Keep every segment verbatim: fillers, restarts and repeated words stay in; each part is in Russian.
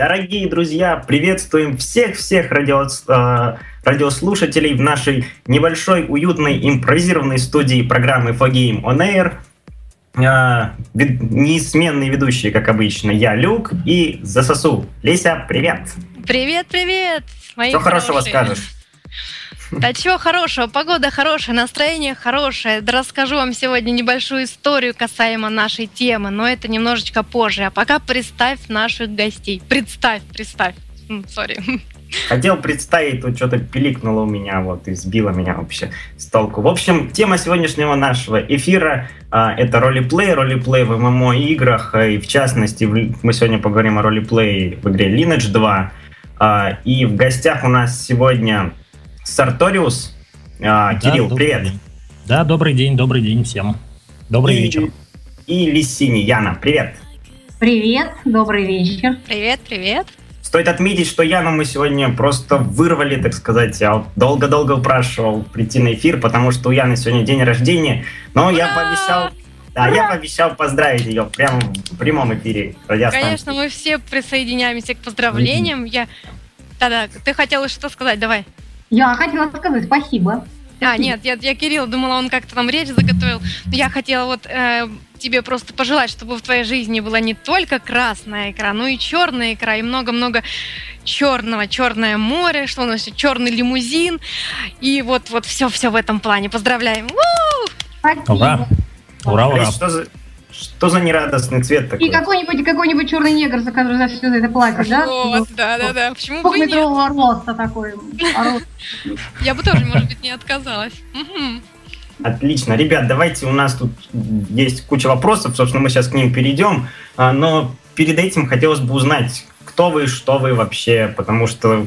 Дорогие друзья, приветствуем всех-всех радио, э, радиослушателей в нашей небольшой, уютной, импровизированной студии программы Fogame on Air. Э, неизменные ведущие, как обычно, я, Люк, и Засосу. Леся, привет! Привет-привет! Что хорошего скажешь? Да чего хорошего, погода хорошая, настроение хорошее. Да расскажу вам сегодня небольшую историю касаемо нашей темы, но это немножечко позже. А пока представь наших гостей. Представь, представь. Сори. Хотел представить, тут что-то пиликнуло у меня, вот, и сбило меня вообще с толку. В общем, тема сегодняшнего нашего эфира а, — это ролеплей, ролеплей в ММО-играх, и в частности в, мы сегодня поговорим о ролеплее в игре Lineage два. А, и в гостях у нас сегодня... Сарториус. А, да, Кирилл, привет. День. Да, добрый день, добрый день всем. Добрый и, вечер. И Лисини, Яна, привет. Привет, добрый вечер. Привет, привет. Стоит отметить, что Яну мы сегодня просто вырвали, так сказать. Я долго-долго упрашивал прийти на эфир, потому что у Яны сегодня день рождения. Но Ура! я пообещал... Да, я пообещал поздравить ее прямо в прямом эфире. Конечно, мы все присоединяемся к поздравлениям. Mm-hmm. Я... Да-да, ты хотела что сказать, давай. Я хотела сказать спасибо. А, нет, я, я Кирилл, думала, он как-то там речь заготовил. Я хотела вот э, тебе просто пожелать, чтобы в твоей жизни была не только красная икра, но и черная икра, и много-много черного. Черное море, что у нас еще, черный лимузин. И вот-вот все-все в этом плане. Поздравляем! У-у-у! Спасибо. Ура! Ура, ура! А что, за, что за нерадостный цвет такой? И какой-нибудь, какой-нибудь черный негр, за который за все это платит, да? Вот, да-да-да. Почему бы нет? Двухметрового роста такой. Я бы тоже, может быть, не отказалась. Отлично. Ребят, давайте, у нас тут есть куча вопросов, собственно, мы сейчас к ним перейдем, но перед этим хотелось бы узнать, кто вы, что вы вообще, потому что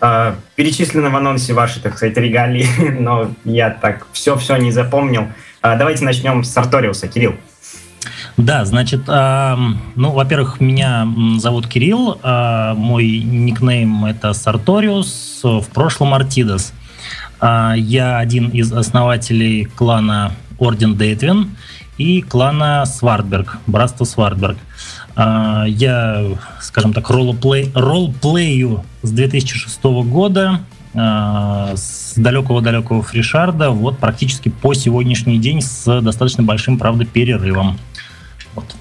э, перечислены в анонсе ваши, так сказать, регалии, но я так все-все не запомнил. Э, давайте начнем с Сарториуса. Кирилл. Да, значит, э, ну, во-первых, меня зовут Кирилл, э, мой никнейм это Сарториус, в прошлом Артидас. Э, я один из основателей клана Орден Дейтвин и клана Свартберг, братство Свартберг. Э, я, скажем так, ролплей, ролплею с две тысячи шестого года, э, с далекого-далекого фришарда, вот практически по сегодняшний день с достаточно большим, правда, перерывом. Вот.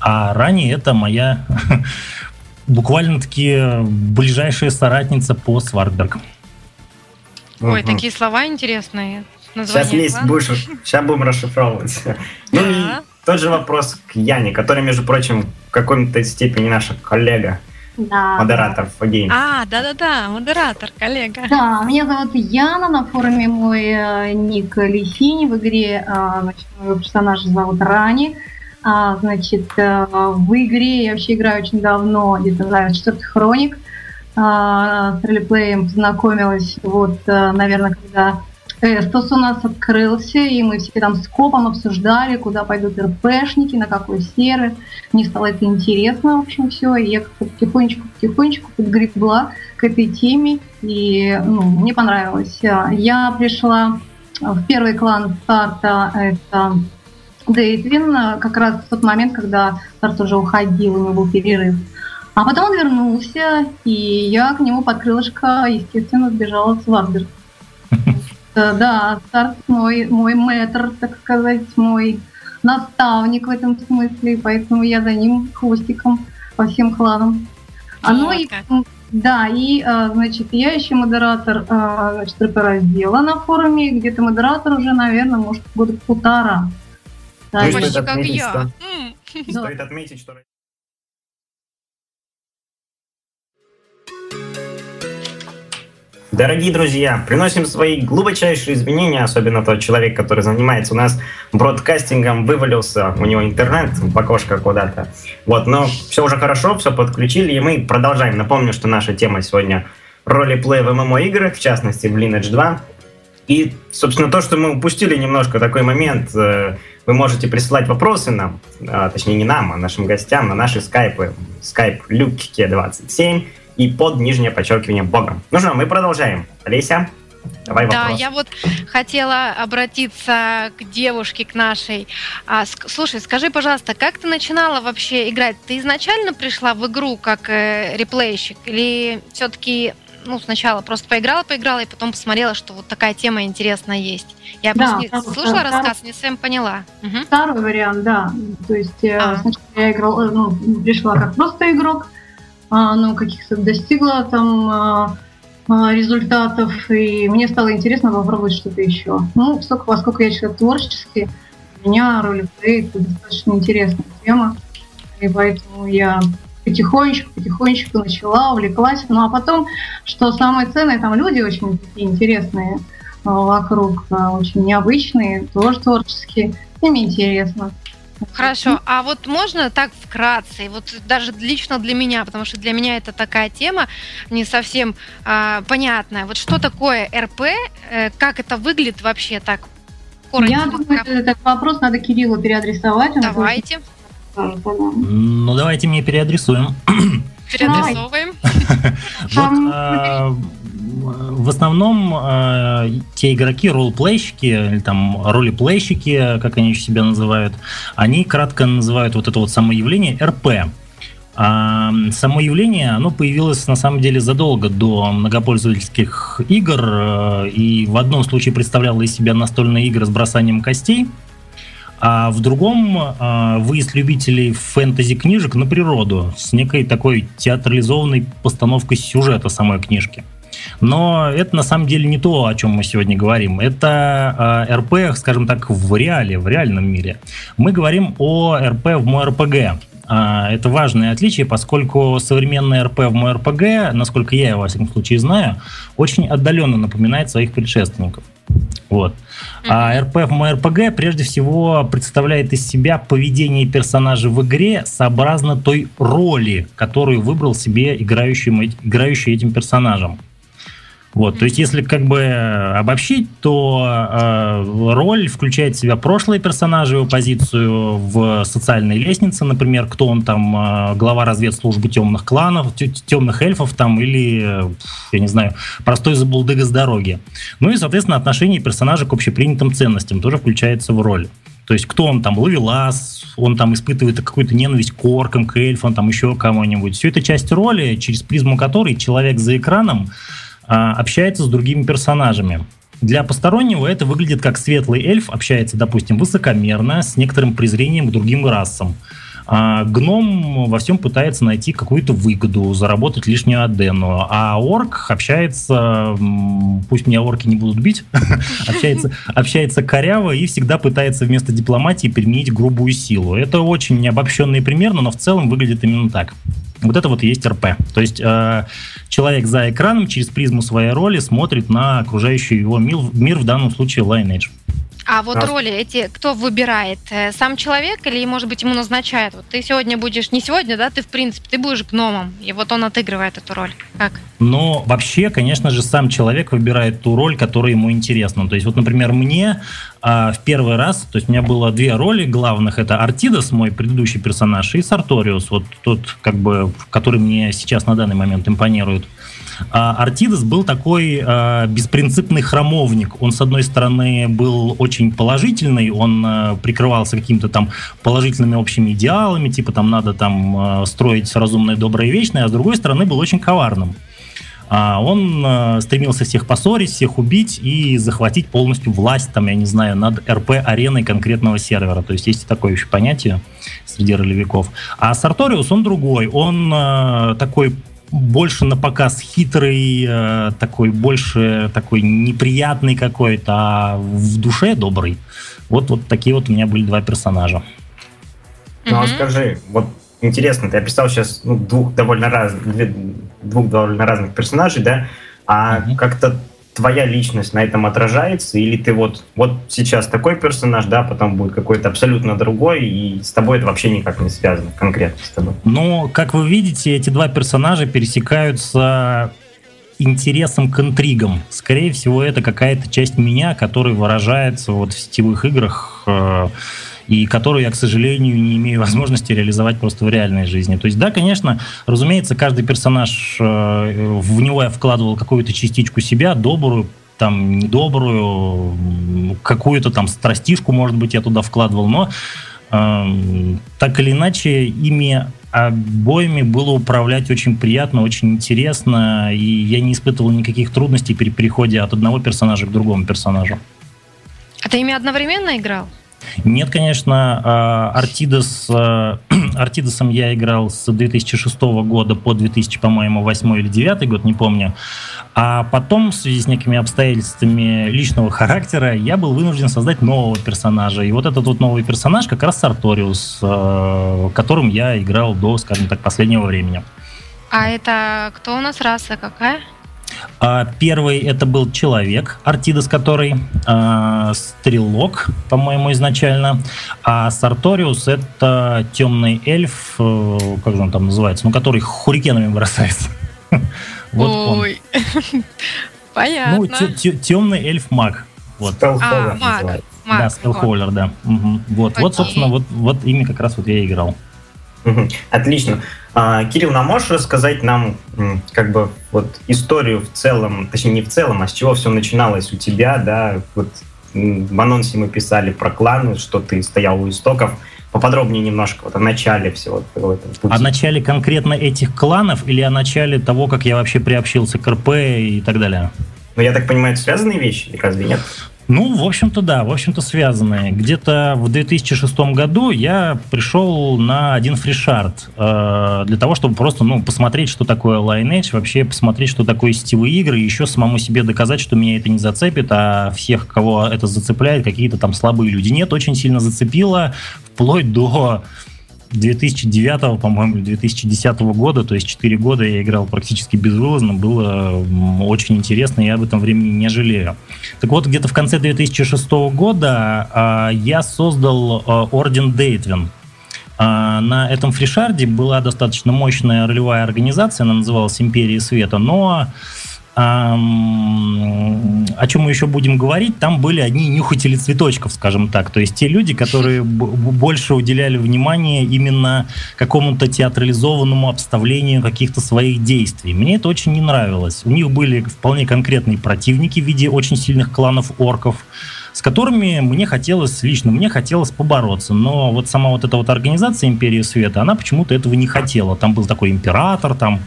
А Рани это моя буквально-таки ближайшая соратница по Свартберг. Ой, угу. Такие слова интересные. Сейчас, есть, будешь, сейчас будем расшифровывать. Ну и тот же вопрос к Яне, который, между прочим, в какой-то степени наша коллега. Да, модератор в Fogame. А, да-да-да, модератор, коллега. Да, меня зовут Яна, на форуме мой э, ник Лисини, в игре э, персонажа зовут Рани. А, значит, в игре я вообще играю очень давно, где-то, наверное, четвертый хроник. А, с ролеплеем познакомилась, вот, наверное, когда Эстос у нас открылся, и мы все там с копом обсуждали, куда пойдут РПшники, на какой сервер. Мне стало это интересно, в общем, все. И я как-то потихонечку-потихонечку подгребла к этой теме, и ну, мне понравилось. Я пришла в первый клан старта, это... Дейтвин, как раз в тот момент, когда Тарт уже уходил, у него был перерыв. А потом он вернулся, и я к нему под крылышко, естественно, сбежала в Свартберг. Да, Тарт мой, мой мэтр, так сказать, мой наставник в этом смысле, поэтому я за ним хвостиком по всем кланам. А ну и... Да, и, значит, я еще модератор, значит, раздела на форуме, где-то модератор уже, наверное, может, года полтора. Да, ну, почти как отметить, я. Что... Стоит отметить, что... Дорогие друзья, приносим свои глубочайшие извинения, особенно тот человек, который занимается у нас бродкастингом, вывалился, у него интернет в окошко куда-то. Вот, но все уже хорошо, все подключили, и мы продолжаем. Напомню, что наша тема сегодня ролеплей в ММО-играх, в частности в Lineage два. И, собственно, то, что мы упустили немножко такой момент, вы можете присылать вопросы нам, точнее не нам, а нашим гостям на наши скайпы, скайп Люкке двадцать семь и под нижнее подчеркивание Богом. Ну что, мы продолжаем. Олеся? Давай да, вопрос. Я вот хотела обратиться к девушке, к нашей. А, слушай, скажи, пожалуйста, как ты начинала вообще играть? Ты изначально пришла в игру как э, реплейщик? Или все-таки ну, сначала просто поиграла, поиграла, и потом посмотрела, что вот такая тема интересная есть? Я да, просто там, слушала там, рассказ, там, не совсем поняла. Второй угу. вариант, да. То есть а. сначала я играла, ну, пришла как просто игрок, ну, каких-то достигла там... результатов, и мне стало интересно попробовать что-то еще. Ну, поскольку, поскольку я человек творческий, у меня ролеплей — это достаточно интересная тема, и поэтому я потихонечку, потихонечку начала, увлеклась. Ну, а потом, что самое ценное, там люди очень такие интересные вокруг, очень необычные, тоже творческие, им интересно. Хорошо, а вот можно так вкратце, вот даже лично для меня, потому что для меня это такая тема не совсем э, понятная. Вот что такое эр пэ, э, как это выглядит вообще так? Коротко. Я думаю, как... этот вопрос надо Кириллу переадресовать. Давайте. Ну, давайте мне переадресуем. Переадресовываем. В основном э, те игроки, ролплейщики, или там ролеплейщики, как они еще себя называют, они кратко называют вот это вот само явление эр пэ. А само явление, оно появилось на самом деле задолго до многопользовательских игр, э, и в одном случае представляло из себя настольные игры с бросанием костей, а в другом э, выезд любителей фэнтези-книжек на природу с некой такой театрализованной постановкой сюжета самой книжки. Но это на самом деле не то, о чем мы сегодня говорим. Это э, эр пэ, скажем так, в реале, в реальном мире. Мы говорим о эр пэ в MoRPG. Э, это важное отличие, поскольку современный эр пэ в MoRPG, насколько я, во всяком случае, знаю, очень отдаленно напоминает своих предшественников. Вот. А эр пэ в MoRPG прежде всего представляет из себя поведение персонажа в игре сообразно той роли, которую выбрал себе играющим, играющий этим персонажем. Вот, то есть, если как бы обобщить, то э, роль включает в себя прошлые персонажи, его позицию в социальной лестнице, например, кто он там, э, глава разведслужбы темных кланов, темных эльфов там, или, я не знаю, простой забулдыга с дороги. Ну и, соответственно, отношение персонажа к общепринятым ценностям тоже включается в роль. То есть, кто он там, ловелас, он там испытывает какую-то ненависть к оркам, к эльфам, там еще кому-нибудь. Все это часть роли, через призму которой человек за экраном общается с другими персонажами. Для постороннего это выглядит как светлый эльф общается, допустим, высокомерно, с некоторым презрением к другим расам. А гном во всем пытается найти какую-то выгоду, заработать лишнюю адену. А орк общается, пусть меня орки не будут бить, общается коряво и всегда пытается вместо дипломатии применить грубую силу. Это очень необобщенный пример, но в целом выглядит именно так. Вот это вот и есть эр пэ. То есть э, человек за экраном через призму своей роли смотрит на окружающий его мир, мир в данном случае Lineage. А вот Раз. роли эти кто выбирает? Сам человек или, может быть, ему назначают? Вот ты сегодня будешь, не сегодня, да, ты в принципе, ты будешь гномом, и вот он отыгрывает эту роль. Как? Но вообще, конечно же, сам человек выбирает ту роль, которая ему интересна. То есть вот, например, мне э, в первый раз, то есть у меня было две роли главных, это Артидас, мой предыдущий персонаж, и Сарториус, вот тот, как бы, который мне сейчас на данный момент импонирует. Артидас был такой э, беспринципный храмовник. Он, с одной стороны, был очень положительный, он э, прикрывался какими-то там положительными общими идеалами, типа там надо там э, строить разумное, доброе, вечное, а с другой стороны был очень коварным. Э, он э, стремился всех поссорить, всех убить и захватить полностью власть, там, я не знаю, над эр пэ-ареной конкретного сервера. То есть есть такое еще понятие среди ролевиков. А Сарториус, он другой, он э, такой... больше на показ хитрый, такой больше такой неприятный какой-то, а в душе добрый. Вот, вот такие вот у меня были два персонажа. Ну а скажи, вот интересно, ты описал сейчас ну, двух, довольно раз, двух довольно разных персонажей, да? А mm-hmm. как-то твоя личность на этом отражается? Или ты вот, вот сейчас такой персонаж, да, потом будет какой-то абсолютно другой, и с тобой это вообще никак не связано, конкретно с тобой? Ну, как вы видите, эти два персонажа пересекаются интересом к интригам. Скорее всего, это какая-то часть меня, которая выражается вот в сетевых играх, э- и которую я, к сожалению, не имею возможности реализовать просто в реальной жизни. То есть, да, конечно, разумеется, каждый персонаж, в него я вкладывал какую-то частичку себя, добрую, там недобрую, какую-то там страстишку, может быть, я туда вкладывал, но э, так или иначе ими обоими было управлять очень приятно, очень интересно, и я не испытывал никаких трудностей при переходе от одного персонажа к другому персонажу. А ты ими одновременно играл? Нет, конечно. Артидас, Артидасом я играл с две тысячи шестого года по две тысячи, по-моему, восьмой или девятый год, не помню. А потом, в связи с некими обстоятельствами личного характера, я был вынужден создать нового персонажа. И вот этот вот новый персонаж как раз Сарториус, которым я играл до, скажем так, последнего времени. А это кто у нас? Раса какая? Первый это был человек, Артидас, который э, стрелок, по-моему, изначально. А Сарториус это темный эльф, э, как же он там называется, ну, который хурикенами бросается. Вот он. Понятно. Ну, темный эльф-маг. Стелхоллер называется. Да, стелхоллер, да. Вот, собственно, вот ими как раз вот я и играл. Отлично. Кирилл, а можешь рассказать нам как бы вот историю в целом, точнее не в целом, а с чего все начиналось у тебя, да, вот в анонсе мы писали про кланы, что ты стоял у истоков, поподробнее немножко вот о начале всего этого пути. О начале конкретно этих кланов или о начале того, как я вообще приобщился к РП и так далее? Ну, я так понимаю, это связанные вещи, разве нет? Ну, в общем-то, да, в общем-то, связаны. Где-то в две тысячи шестом году я пришел на один фришард э, для того, чтобы просто, ну, посмотреть, что такое Lineage, вообще посмотреть, что такое сетевые игры, и еще самому себе доказать, что меня это не зацепит, а всех, кого это зацепляет, какие-то там слабые люди. Нет, очень сильно зацепило вплоть до две тысячи девятого, по-моему, две тысячи десятого года, то есть четыре года я играл практически безвылазно, было очень интересно, я об этом времени не жалею. Так вот, где-то в конце две тысячи шестого года э, я создал э, Орден Дейтвин. Э, на этом фришарде была достаточно мощная ролевая организация, она называлась «Империя света», но о чем мы еще будем говорить, там были одни нюхатели цветочков, скажем так. То есть те люди, которые больше уделяли внимание именно какому-то театрализованному обставлению каких-то своих действий. Мне это очень не нравилось. У них были вполне конкретные противники в виде очень сильных кланов орков, с которыми мне хотелось лично, мне хотелось побороться. Но вот сама вот эта вот организация «Империя света», она почему-то этого не хотела. Там был такой император, там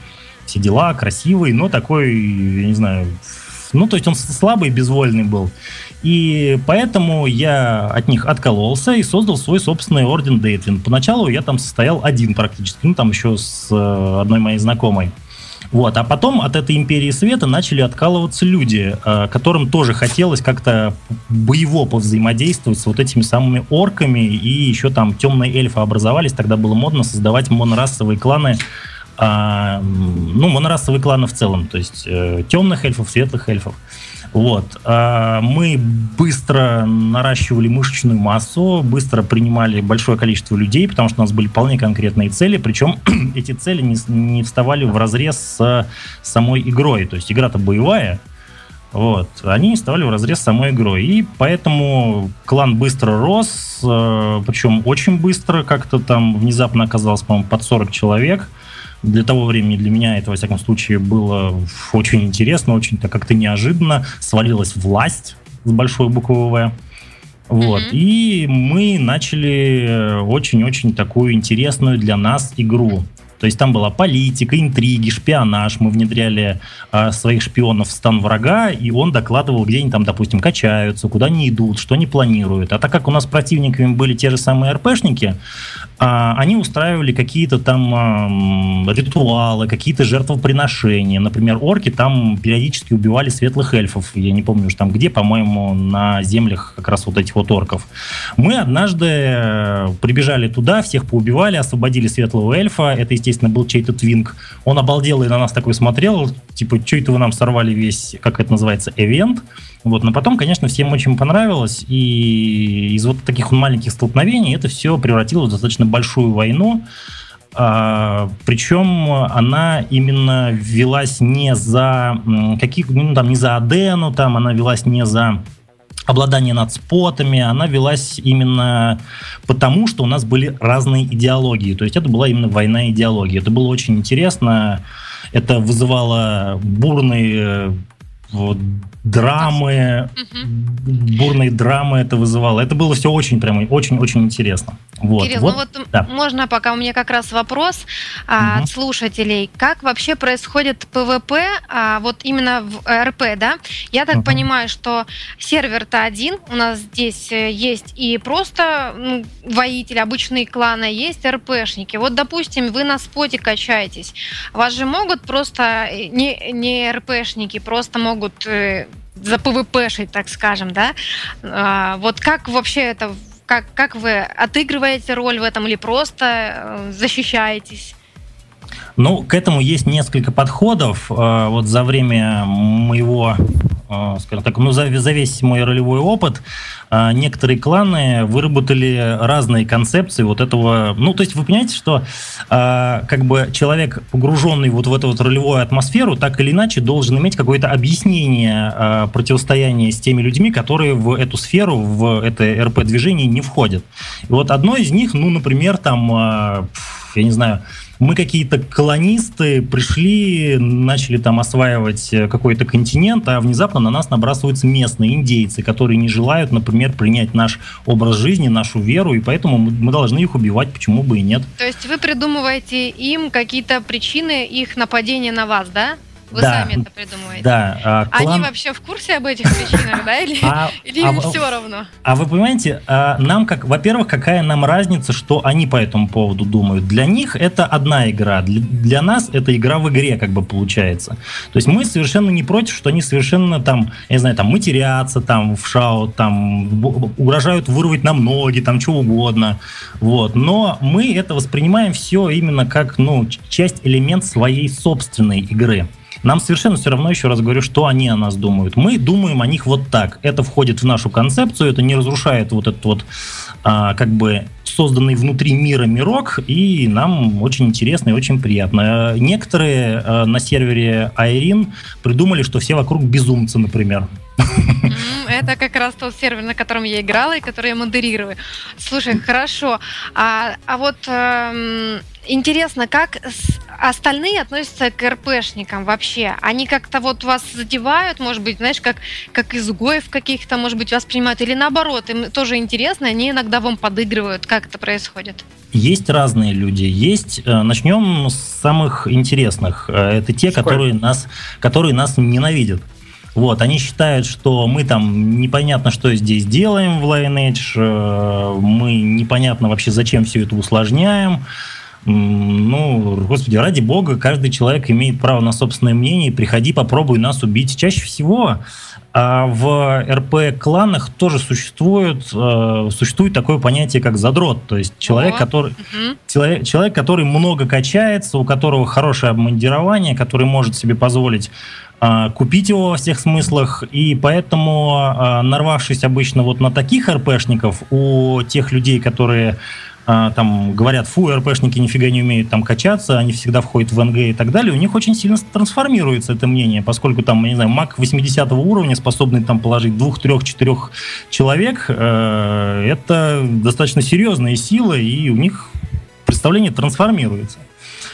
все дела, красивый, но такой, я не знаю, ну, то есть он слабый, безвольный был. И поэтому я от них откололся и создал свой собственный Орден Дейтвин. Поначалу я там состоял один практически, ну, там еще с одной моей знакомой. Вот, а потом от этой Империи света начали откалываться люди, которым тоже хотелось как-то боево повзаимодействовать с вот этими самыми орками, и еще там темные эльфы образовались, тогда было модно создавать монорасовые кланы, А, ну, монорасовые кланы в целом, то есть э, темных эльфов, светлых эльфов. Вот. А, мы быстро наращивали мышечную массу, быстро принимали большое количество людей, потому что у нас были вполне конкретные цели, причем эти цели не, не вставали в разрез с самой игрой, то есть игра-то боевая. Вот. Они вставали в разрез самой игрой. И поэтому клан быстро рос, э, причем очень быстро, как-то там внезапно оказалось, по-моему, под сорок человек. Для того времени для меня это, во всяком случае, было очень интересно, очень как-то неожиданно. Свалилась власть с большой буквы «В». Вот. Mm-hmm. И мы начали очень-очень такую интересную для нас игру. То есть там была политика, интриги, шпионаж. Мы внедряли э, своих шпионов в стан врага, и он докладывал, где они там, допустим, качаются, куда они идут, что они планируют. А так как у нас противниками были те же самые РПшники, э, они устраивали какие-то там э, ритуалы, какие-то жертвоприношения. Например, орки там периодически убивали светлых эльфов. Я не помню уж там где, по-моему, на землях как раз вот этих вот орков. Мы однажды прибежали туда, всех поубивали, освободили светлого эльфа. Это, естественно, Естественно, был чей-то твинг. Он обалдел и на нас такой смотрел, типа, что это вы нам сорвали весь, как это называется, эвент. Вот. Но потом, конечно, всем очень понравилось, и из вот таких маленьких столкновений это все превратилось в достаточно большую войну. А, причем она именно велась не за каких, ну, там, не за Адену, там, она велась не за обладание над спотами, она велась именно потому, что у нас были разные идеологии. То есть это была именно война идеологии. Это было очень интересно. Это вызывало бурные вот, драмы, mm-hmm. бурные драмы это вызывало. Это было все очень прямо, очень-очень интересно. Вот. Кирилл, вот, ну вот да. можно пока, у меня как раз вопрос а, mm-hmm. от слушателей. Как вообще происходит ПВП, а, вот именно в РП, да? Я так mm-hmm. понимаю, что сервер-то один, у нас здесь есть и просто ну, воители, обычные кланы, есть РПшники. Вот, допустим, вы на споте качаетесь, вас же могут просто, не, не РПшники, просто могут э, за ПВПшить, так скажем, да? А, вот как вообще это... Как, как вы отыгрываете роль в этом или просто защищаетесь? Ну, к этому есть несколько подходов. Вот за время моего, скажем так, ну, за, за весь мой ролевой опыт некоторые кланы выработали разные концепции вот этого. Ну, то есть вы понимаете, что как бы человек, погруженный вот в эту вот ролевую атмосферу, так или иначе должен иметь какое-то объяснение противостояния с теми людьми, которые в эту сферу, в это РП-движение не входят. И вот одно из них, ну, например, там, я не знаю, мы какие-то колонисты пришли, начали там осваивать какой-то континент, а внезапно на нас набрасываются местные индейцы, которые не желают, например, принять наш образ жизни, нашу веру, и поэтому мы должны их убивать, почему бы и нет. То есть вы придумываете им какие-то причины их нападения на вас, да? Вы да, сами это придумываете. Да, а, клан... Они вообще в курсе об этих причинах, да? Или, а, или им а, все равно? А вы понимаете, нам как, во-первых, какая нам разница, что они по этому поводу думают? Для них это одна игра, для, для нас это игра в игре, как бы получается. То есть мы совершенно не против, что они совершенно там, я не знаю, там матерятся, там в шау, там угрожают вырвать нам ноги, там чего угодно. Вот. Но мы это воспринимаем все именно как, ну, часть, элемент своей собственной игры. Нам совершенно все равно, еще раз говорю, что они о нас думают. Мы думаем о них вот так. Это входит в нашу концепцию, это не разрушает вот этот вот а, как бы созданный внутри мира мирок, и нам очень интересно и очень приятно. Некоторые а, на сервере Аэрин придумали, что все вокруг безумцы, например. Это как раз тот сервер, на котором я играла и который я модерирую. Слушай, хорошо. А, а вот э, интересно, как остальные относятся к РПшникам вообще? Они как-то вот вас задевают, может быть, знаешь, как, как изгоев каких-то, может быть, воспринимают? Или наоборот, им тоже интересно, они иногда вам подыгрывают, как это происходит? Есть разные люди, есть. Начнем с самых интересных. Это те, которые нас, которые нас ненавидят. Вот, они считают, что мы там непонятно, что здесь делаем в Lineage, мы непонятно вообще, зачем все это усложняем. Ну, господи, ради бога, каждый человек имеет право на собственное мнение, приходи, попробуй нас убить. Чаще всего в РП-кланах тоже существует, существует такое понятие, как задрот. То есть человек, который, угу. человек, человек, который много качается, у которого хорошее обмундирование, который может себе позволить купить его во всех смыслах, и поэтому, нарвавшись обычно вот на таких РПшников, у тех людей, которые там говорят, фу, РПшники нифига не умеют там качаться, они всегда входят в эн гэ и так далее, у них очень сильно трансформируется это мнение, поскольку там, я не знаю, маг восьмидесятого уровня, способный там положить двух, трех, четырех человек, это достаточно серьезная сила, и у них представление трансформируется.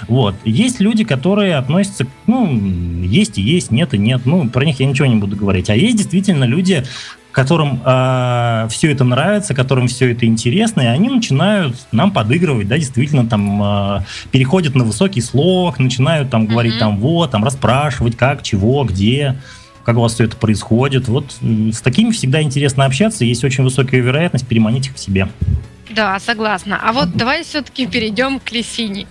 Вот. Есть люди, которые относятся к, ну, есть и есть, нет и нет, ну, про них я ничего не буду говорить. А есть действительно люди, которым э, все это нравится, которым все это интересно, и они начинают нам подыгрывать, да, действительно, там, э, переходят на высокий слог, начинают там говорить, mm-hmm. там, вот, там, расспрашивать, как, чего, где, как у вас все это происходит. Вот с такими всегда интересно общаться, есть очень высокая вероятность переманить их к себе. Да, согласна. А вот давай все-таки перейдем к Лисине.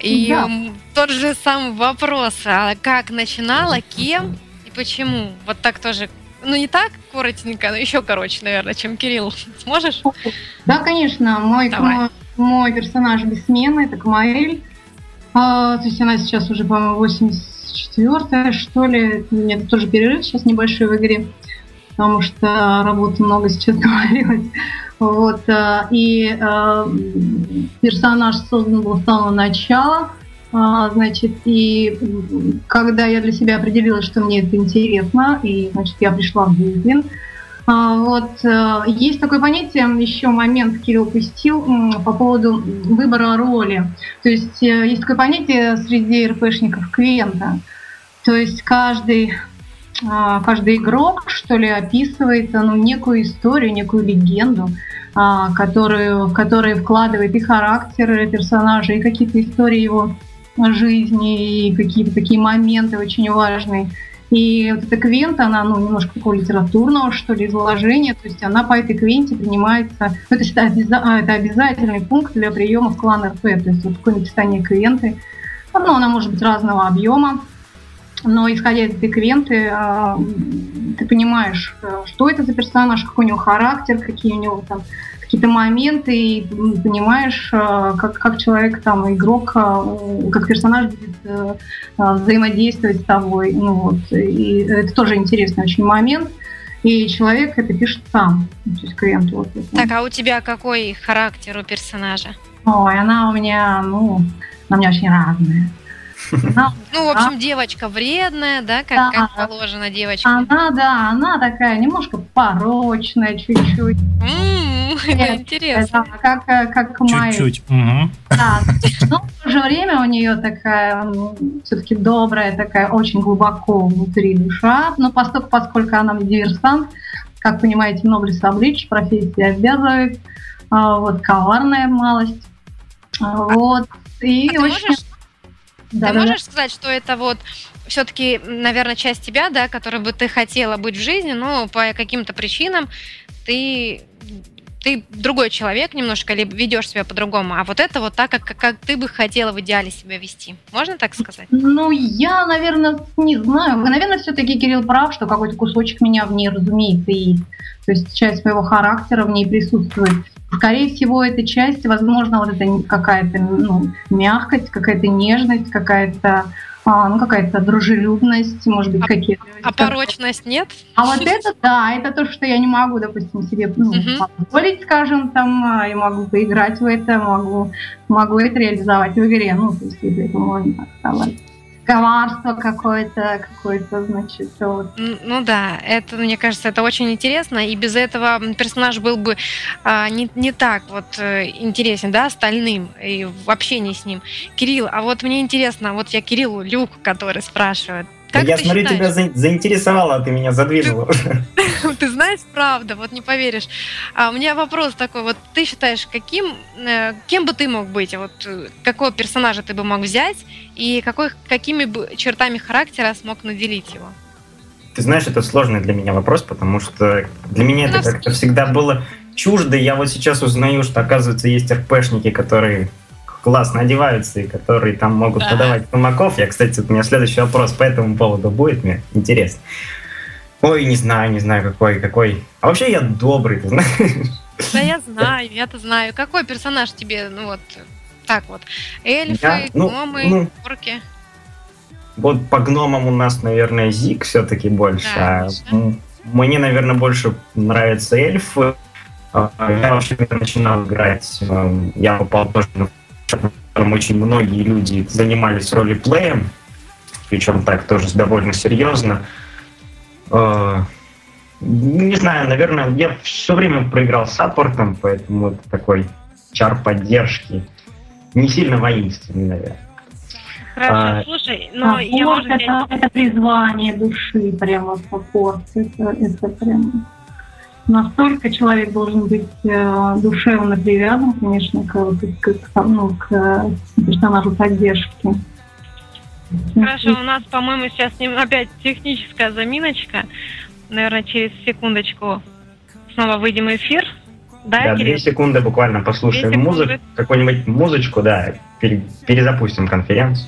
И да. тот же самый вопрос. А как начинала, кем и почему? Вот так тоже. Ну, не так коротенько, но еще короче, наверное, чем Кирилл. Сможешь? Да, конечно. Мой, мой, мой персонаж без смены, это Камаэль. А, то есть она сейчас уже, по-моему, восемьдесят четвёртая, что ли. У меня тоже перерыв сейчас небольшой в игре, потому что работы много сейчас говорилось. Вот, и э, персонаж создан был с самого начала, э, значит, и когда я для себя определила, что мне это интересно, и, значит, я пришла в Дейтвин. Э, вот, э, есть такое понятие, еще момент Кирилл упустил, э, по поводу выбора роли. То есть э, есть такое понятие среди РПшников квента, то есть каждый каждый игрок, что ли, описывает ну, некую историю, некую легенду, а, которую, в которой вкладывает и характер персонажа, и какие-то истории его жизни, и какие-то такие моменты очень важные. И вот эта квента, она ну, немножко такого литературного, что ли, изложения, то есть она по этой квенте принимается, ну, то есть это, обяза- это обязательный пункт для приема в клан РП, то есть вот такое написание квенты, ну, она может быть разного объема, но исходя из этой квенты, ты понимаешь, что это за персонаж, какой у него характер, какие у него там какие-то моменты, и понимаешь, как, как человек, там, игрок, как персонаж будет взаимодействовать с тобой. Ну, вот. И это тоже интересный очень момент. И человек это пишет сам. То есть квенту, вот, вот. Так, а у тебя какой характер у персонажа? Ой, она у меня, ну, она у меня очень разная. Ну, в общем, девочка вредная, да, как, да, как положено девочке. Она, да, она такая немножко порочная чуть-чуть. Mm, это интересно. Да, как, как Майя. Чуть-чуть. Угу. Да, но в то же время у нее такая, все-таки добрая, такая очень глубоко внутри душа, но поскольку, поскольку она диверсант, как понимаете, Ноблис облич, профессия обязывает, вот, коварная малость, вот, и а очень... Да, ты да, можешь да. сказать, что это вот все-таки, наверное, часть тебя, да, которой бы ты хотела быть в жизни, но по каким-то причинам ты, ты другой человек немножко, либо ведешь себя по-другому, а вот это вот так, как, как ты бы хотела в идеале себя вести. Можно так сказать? Ну, я, наверное, не знаю. Наверное, все-таки Кирилл прав, что какой-то кусочек меня в ней, разумеется, есть. То есть часть моего характера в ней присутствует. Скорее всего, эта часть, возможно, вот это какая-то ну, мягкость, какая-то нежность, какая-то, а, ну, какая-то дружелюбность, может быть, а, какие-то... А порочность нет? А вот это, да, это то, что я не могу, допустим, себе ну, uh-huh. позволить, скажем, там, я могу поиграть в это, могу, могу это реализовать в игре, ну, то есть, если это можно так сказать. Коварство какое-то, какое-то, значит, вот. Ну да, это, мне кажется, это очень интересно, и без этого персонаж был бы а, не, не так вот интересен, да, остальным, и в общении с ним. Кирилл, а вот мне интересно, вот я Кириллу Люк, который спрашивает, как я, ты смотрю, считаешь? Тебя заинтересовало, ты меня задвинула. Ты, ты знаешь, правда, вот не поверишь. А у меня вопрос такой, вот ты считаешь, каким, э, кем бы ты мог быть, вот какого персонажа ты бы мог взять и какой, какими бы чертами характера смог наделить его? Ты знаешь, это сложный для меня вопрос, потому что для меня это как-то всегда было чуждо, я вот сейчас узнаю, что, оказывается, есть РПшники, которые... классно одеваются и которые там могут да. подавать тумаков. Я, кстати, вот у меня следующий вопрос по этому поводу будет, мне интересно. Ой, не знаю, не знаю, какой, какой. А вообще я добрый, ты знаешь? Да я знаю, я-то знаю. Какой персонаж тебе, ну вот, так вот, эльфы, я, ну, гномы, ну, орки? Вот по гномам у нас, наверное, Зиг все-таки больше. Да, а мне, наверное, больше нравятся эльфы. Я вообще начинал играть, я попал тоже на там очень многие люди занимались ролеплеем, причем так тоже довольно серьезно. Не знаю, наверное, я все время проиграл с саппортом, поэтому это такой чар поддержки. Не сильно воинственный, наверное. Хорошо, а, слушай, но а я может... Это, это призвание души, прямо саппорт. Это, это прямо... Настолько человек должен быть э, душевно привязан, конечно, к, к, к, ну, к персонажу поддержки. Хорошо, у нас, по-моему, сейчас опять техническая заминочка. Наверное, через секундочку снова выйдем в эфир. Да, да, две секунды буквально послушаем музыку, какую-нибудь музычку, да, пере, перезапустим конференцию.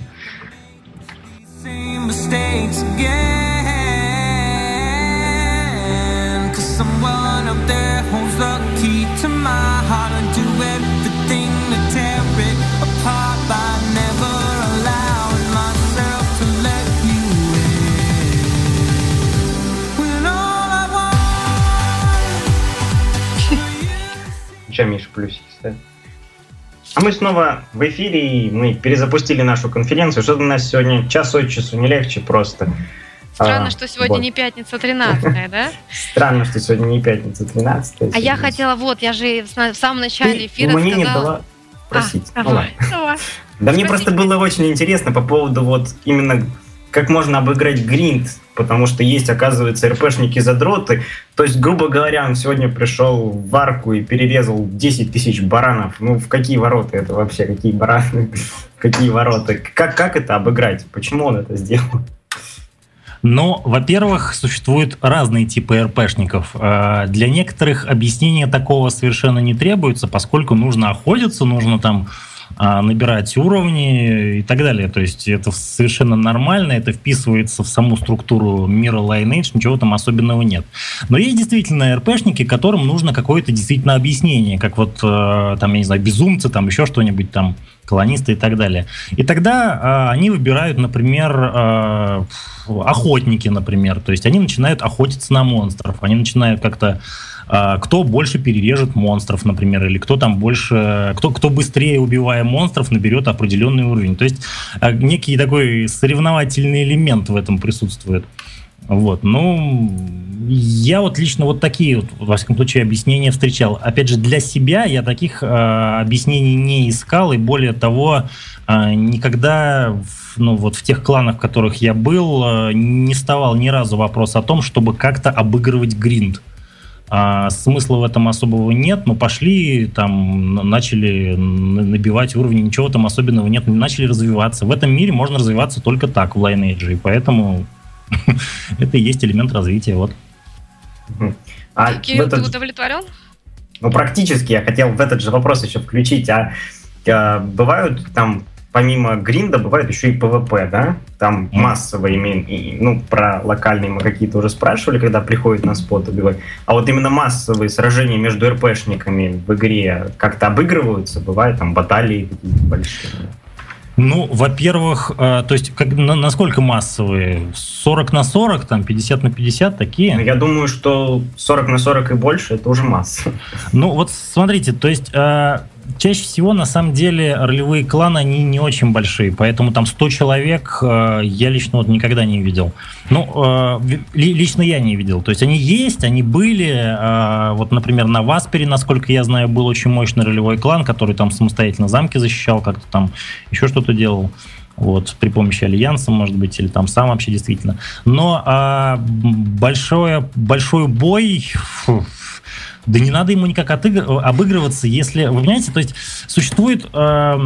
Someone up there holds the key to my heart and do everything to tear it apart by never allowing myself to let you in. When all I want. Че, Миш, плюсик ставит? А мы снова в эфире, и мы перезапустили нашу конференцию. Что-то у нас сегодня час от часу не легче просто. Странно, а, что сегодня вот. не пятница тринадцатая, да? Странно, что сегодня не пятница тринадцатая. А я хотела, вот, я же в самом начале эфира мне не дала просить. Да мне просто было очень интересно по поводу вот именно как можно обыграть гринд, потому что есть, оказывается, РПшники-задроты. То есть, грубо говоря, он сегодня пришел в арку и перерезал десять тысяч баранов. Ну, в какие ворота это вообще? Какие бараны? Какие ворота? Как, как это обыграть? Почему он это сделал? Но, во-первых, существуют разные типы РПшников. Для некоторых объяснения такого совершенно не требуется, поскольку нужно охотиться, нужно там набирать уровни и так далее. То есть это совершенно нормально, это вписывается в саму структуру мира Lineage, ничего там особенного нет. Но есть действительно РПшники, которым нужно какое-то действительно объяснение, как вот, там, я не знаю, безумцы, там еще что-нибудь там, колонисты и так далее. И тогда э, они выбирают, например, э, охотники, например. То есть они начинают охотиться на монстров. Они начинают как-то, э, кто больше перережет монстров, например, или кто там больше, кто, кто быстрее, убивая монстров, наберет определенный уровень. То есть э, некий такой соревновательный элемент в этом присутствует. Вот, ну, я вот лично вот такие, вот, во всяком случае, объяснения встречал. Опять же, для себя я таких э, объяснений не искал, и более того, э, никогда, в, ну, вот в тех кланах, в которых я был, э, не вставал ни разу вопрос о том, чтобы как-то обыгрывать гринд. А, смысла в этом особого нет, но пошли, там, начали набивать уровни, ничего там особенного нет, начали развиваться. В этом мире можно развиваться только так, в Lineage, и поэтому... Это и есть элемент развития, вот. А Кирилл, этот... ты удовлетворен? Ну, практически. Я хотел в этот же вопрос еще включить. А, а бывают там, помимо гринда, бывают еще и ПВП, да? Там mm. массовые, и, ну, про локальные мы какие-то уже спрашивали, когда приходят на спот убивать. А вот именно массовые сражения между РПшниками в игре как-то обыгрываются? Бывают там баталии какие-то большие? Ну, во-первых, э, то есть, как, на, насколько массовые? сорок на сорок, там, пятьдесят на пятьдесят такие? Я думаю, что сорок на сорок и больше — это уже масса. Ну, вот смотрите, то есть, э, чаще всего, на самом деле, ролевые кланы, они не очень большие, поэтому там сто человек э, я лично вот никогда не видел. Ну, э, лично я не видел. То есть, они есть, они были. Э, вот, например, на Васпере, насколько я знаю, был очень мощный ролевой клан, который там самостоятельно замки защищал, как-то там еще что-то делал. Вот, при помощи Альянса, может быть, или там сам вообще действительно. Но э, большое, большой бой... Фу. Да не надо ему никак отыгр... обыгрываться, если... Вы понимаете, то есть существует э,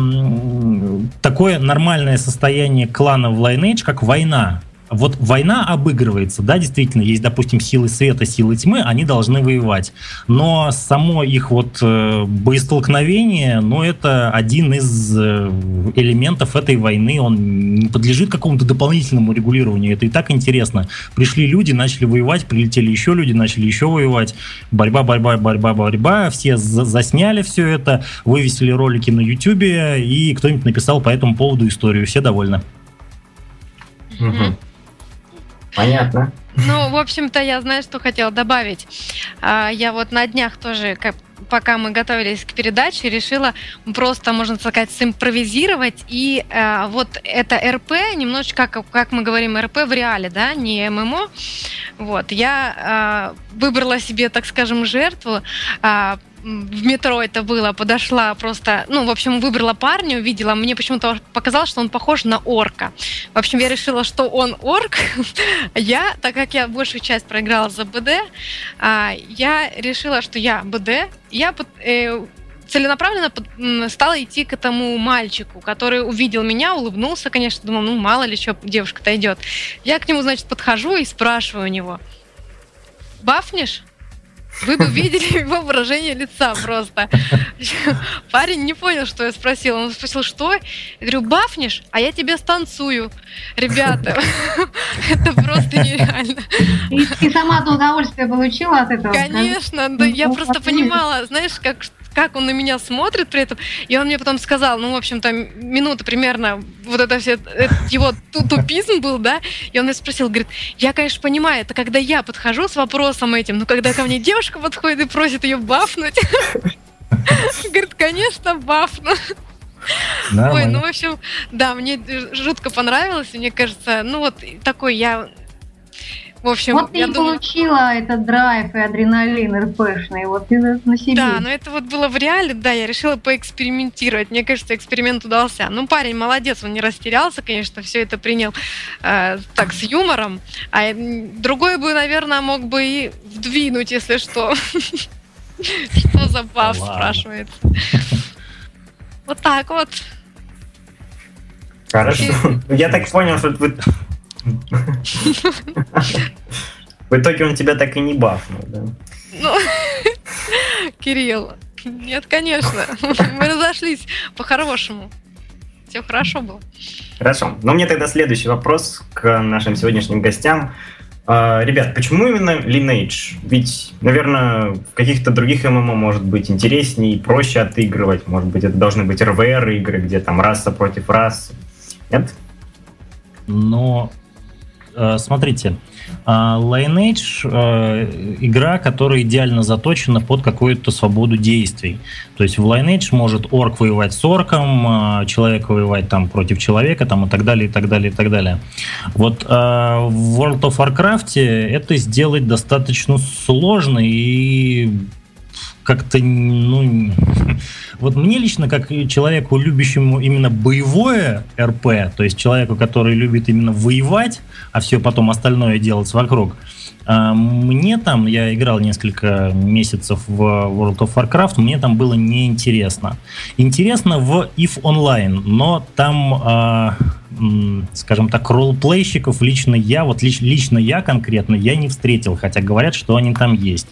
такое нормальное состояние клана в Lineage, как война. Вот война обыгрывается, да, действительно, есть, допустим, силы света, силы тьмы, они должны воевать. Но само их вот э, боестолкновение, ну, это один из э, элементов этой войны, он не подлежит какому-то дополнительному регулированию, это и так интересно. Пришли люди, начали воевать, прилетели еще люди, начали еще воевать. Борьба, борьба, борьба, борьба, все за засняли все это, вывесили ролики на ютубе, и кто-нибудь написал по этому поводу историю, все довольны. Угу. Понятно. Ну, в общем-то, я знаю, что хотела добавить. Я вот на днях тоже, как, пока мы готовились к передаче, решила просто, можно сказать, симпровизировать. И э, вот это РП, немножечко, как, как мы говорим, РП в реале, да, не ММО. Вот, я э, выбрала себе, так скажем, жертву. Э, в метро это было, подошла просто, ну, в общем, выбрала парня, увидела, мне почему-то показалось, что он похож на орка. В общем, я решила, что он орк. Я, так как я большую часть проиграла за БД, я решила, что я БД, я целенаправленно стала идти к этому мальчику, который увидел меня, улыбнулся, конечно, думал, ну, мало ли, что девушка-то идет. Я к нему, значит, подхожу и спрашиваю у него: бафнешь? Вы бы видели его выражение лица просто. Парень не понял, что я спросила. Он спросил, что? Я говорю, бафнешь, а я тебе станцую. Ребята, это просто нереально. И ты сама-то удовольствие получила от этого? Конечно, да, я просто понимала, знаешь, как... как он на меня смотрит при этом. И он мне потом сказал, ну, в общем-то, минута примерно, вот это все, это его тупизм был, да, и он меня спросил, говорит, я, конечно, понимаю, это когда я подхожу с вопросом этим, но когда ко мне девушка подходит и просит ее бафнуть, говорит, конечно, бафну. Ой, ну, в общем, да, мне жутко понравилось, мне кажется, ну, вот такой я... В общем, вот ты я и думаю... получила этот драйв и адреналин РПшный, вот ты на себе. Да, но это вот было в реале, да, я решила поэкспериментировать, мне кажется, эксперимент удался. Ну, парень молодец, он не растерялся, конечно, все это принял э, так с юмором, а другой бы, наверное, мог бы и вдвинуть, если что. Что за баф, спрашивает. Вот так вот. Хорошо. Я так понял, что вы... В итоге он тебя так и не бафнул, да? Ну, Кирилл, нет, конечно. Мы разошлись по-хорошему. Все хорошо было. Хорошо. Но мне тогда следующий вопрос к нашим сегодняшним гостям. Ребят, почему именно Lineage? Ведь, наверное, в каких-то других ММО может быть интереснее и проще отыгрывать. Может быть, это должны быть РВР игры, где там раса против расы. Нет? Но... Смотрите, Lineage — игра, которая идеально заточена под какую-то свободу действий. То есть в Lineage может орк воевать с орком, человек воевать там против человека там, и так далее, и так далее, и так далее. Вот в World of Warcraft это сделать достаточно сложно и... как-то, ну... Вот мне лично, как человеку, любящему именно боевое РП, то есть человеку, который любит именно воевать, а все потом остальное делать вокруг, мне там, я играл несколько месяцев в World of Warcraft, мне там было неинтересно. Интересно в ив Online, но там... скажем так, ролплейщиков лично я, вот лич, лично я конкретно, я не встретил, хотя говорят, что они там есть.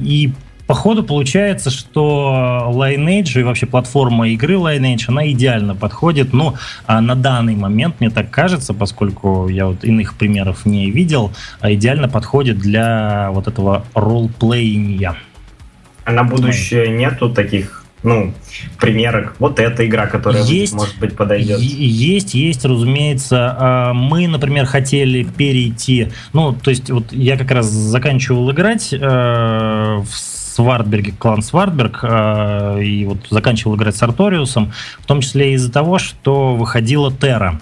И походу получается, что Lineage и вообще платформа игры Lineage, она идеально подходит, но на данный момент, мне так кажется, поскольку я вот иных примеров не видел, идеально подходит для вот этого ролплеения. А на будущее нету таких... ну, примерок, вот эта игра, которая, есть, может быть, подойдет. Есть, есть, разумеется. Мы, например, хотели перейти, ну, то есть, вот я как раз заканчивал играть э, в Свартберге, клан Свартберг, э, и вот заканчивал играть с Сарториусом, в том числе из-за того, что выходила TERA.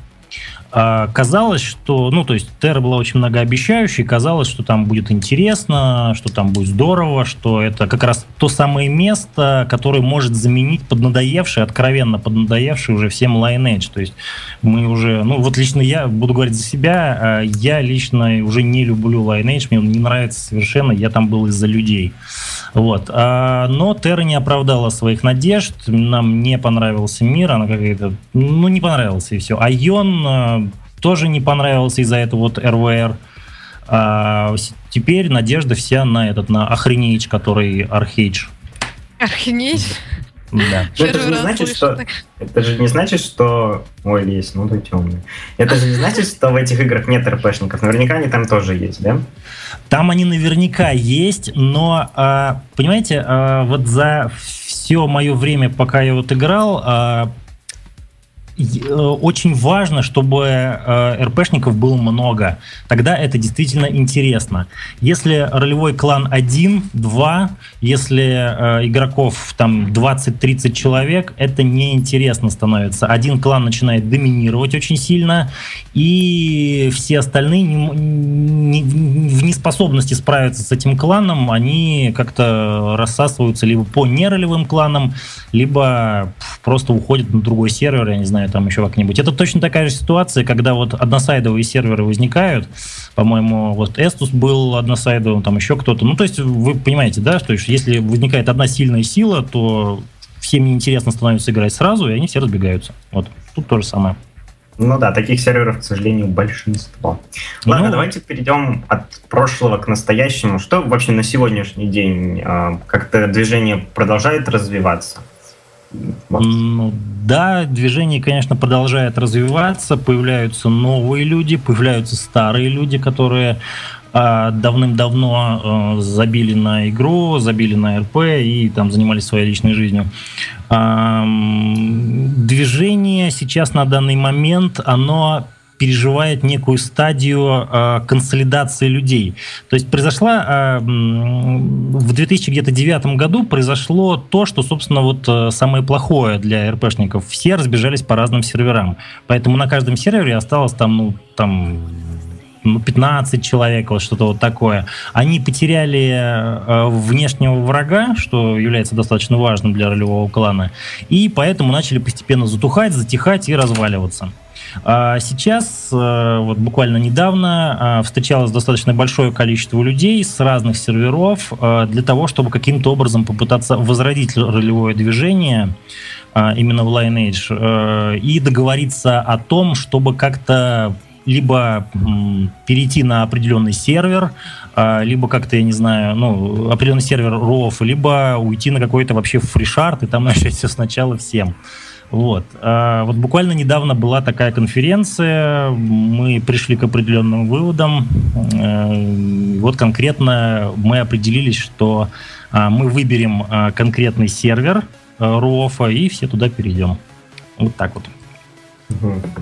Казалось, что, ну, то есть TERA была очень многообещающей, казалось, что там будет интересно, что там будет здорово, что это как раз то самое место, которое может заменить поднадоевший, откровенно поднадоевший уже всем Lineage. То есть мы уже, ну, вот лично я, буду говорить за себя, я лично уже не люблю Lineage, мне он не нравится совершенно, я там был из-за людей. Вот. Но TERA не оправдала своих надежд, нам не понравился мир, она какая-то, ну, не понравился и все. Айон тоже не понравился из-за этого вот эр вэ эр. А теперь надежда вся на этот, на ArcheAge, который ArcheAge. ArcheAge? Да. Это же, не значит, что, это же не значит, что... Ой, лезь, ну ты темный. Это же не значит, что в этих играх нет РПшников. Наверняка они там тоже есть, да? Там они наверняка есть, но, понимаете, вот за все мое время, пока я вот играл... Очень важно, чтобы э, РПшников было много. Тогда это действительно интересно. Если ролевой клан один-два, если э, игроков там двадцать-тридцать человек, это неинтересно становится. Один клан начинает доминировать очень сильно, и все остальные не, не, не, в неспособности справиться с этим кланом, они как-то рассасываются либо по неролевым кланам, либо просто уходят на другой сервер, я не знаю, там еще как-нибудь. Это точно такая же ситуация, когда вот односайдовые серверы возникают. По-моему, вот Эстус был односайдовым, там еще кто-то. Ну, то есть вы понимаете, да, что если возникает одна сильная сила, то всем неинтересно становится играть сразу, и они все разбегаются. Вот. Тут то же самое. Ну да, таких серверов, к сожалению, большинство. Ладно, ну, давайте перейдем от прошлого к настоящему. Что вообще на сегодняшний день? Как-то движение продолжает развиваться? Вот. Ну да, движение, конечно, продолжает развиваться, появляются новые люди, появляются старые люди, которые э, давным-давно э, забили на игру, забили на РП и там занимались своей личной жизнью. Э, движение сейчас на данный момент, оно... переживает некую стадию э, консолидации людей. То есть произошла э, в две тысячи девятом году произошло то, что, собственно, вот самое плохое для РПшников. Все разбежались по разным серверам. Поэтому на каждом сервере осталось там, ну, там ну, пятнадцать человек, вот что-то вот такое. Они потеряли внешнего врага, что является достаточно важным для ролевого клана, и поэтому начали постепенно затухать, затихать и разваливаться. Сейчас, вот буквально недавно, встречалось достаточно большое количество людей с разных серверов для того, чтобы каким-то образом попытаться возродить ролевое движение именно в Lineage и договориться о том, чтобы как-то либо перейти на определенный сервер, либо как-то, я не знаю, ну, определенный сервер РОФ, либо уйти на какой-то вообще фришарт и там начать все сначала всем. Вот. Вот буквально недавно была такая конференция, мы пришли к определенным выводам. Вот конкретно мы определились, что мы выберем конкретный сервер РУОФа и все туда перейдем. Вот так вот.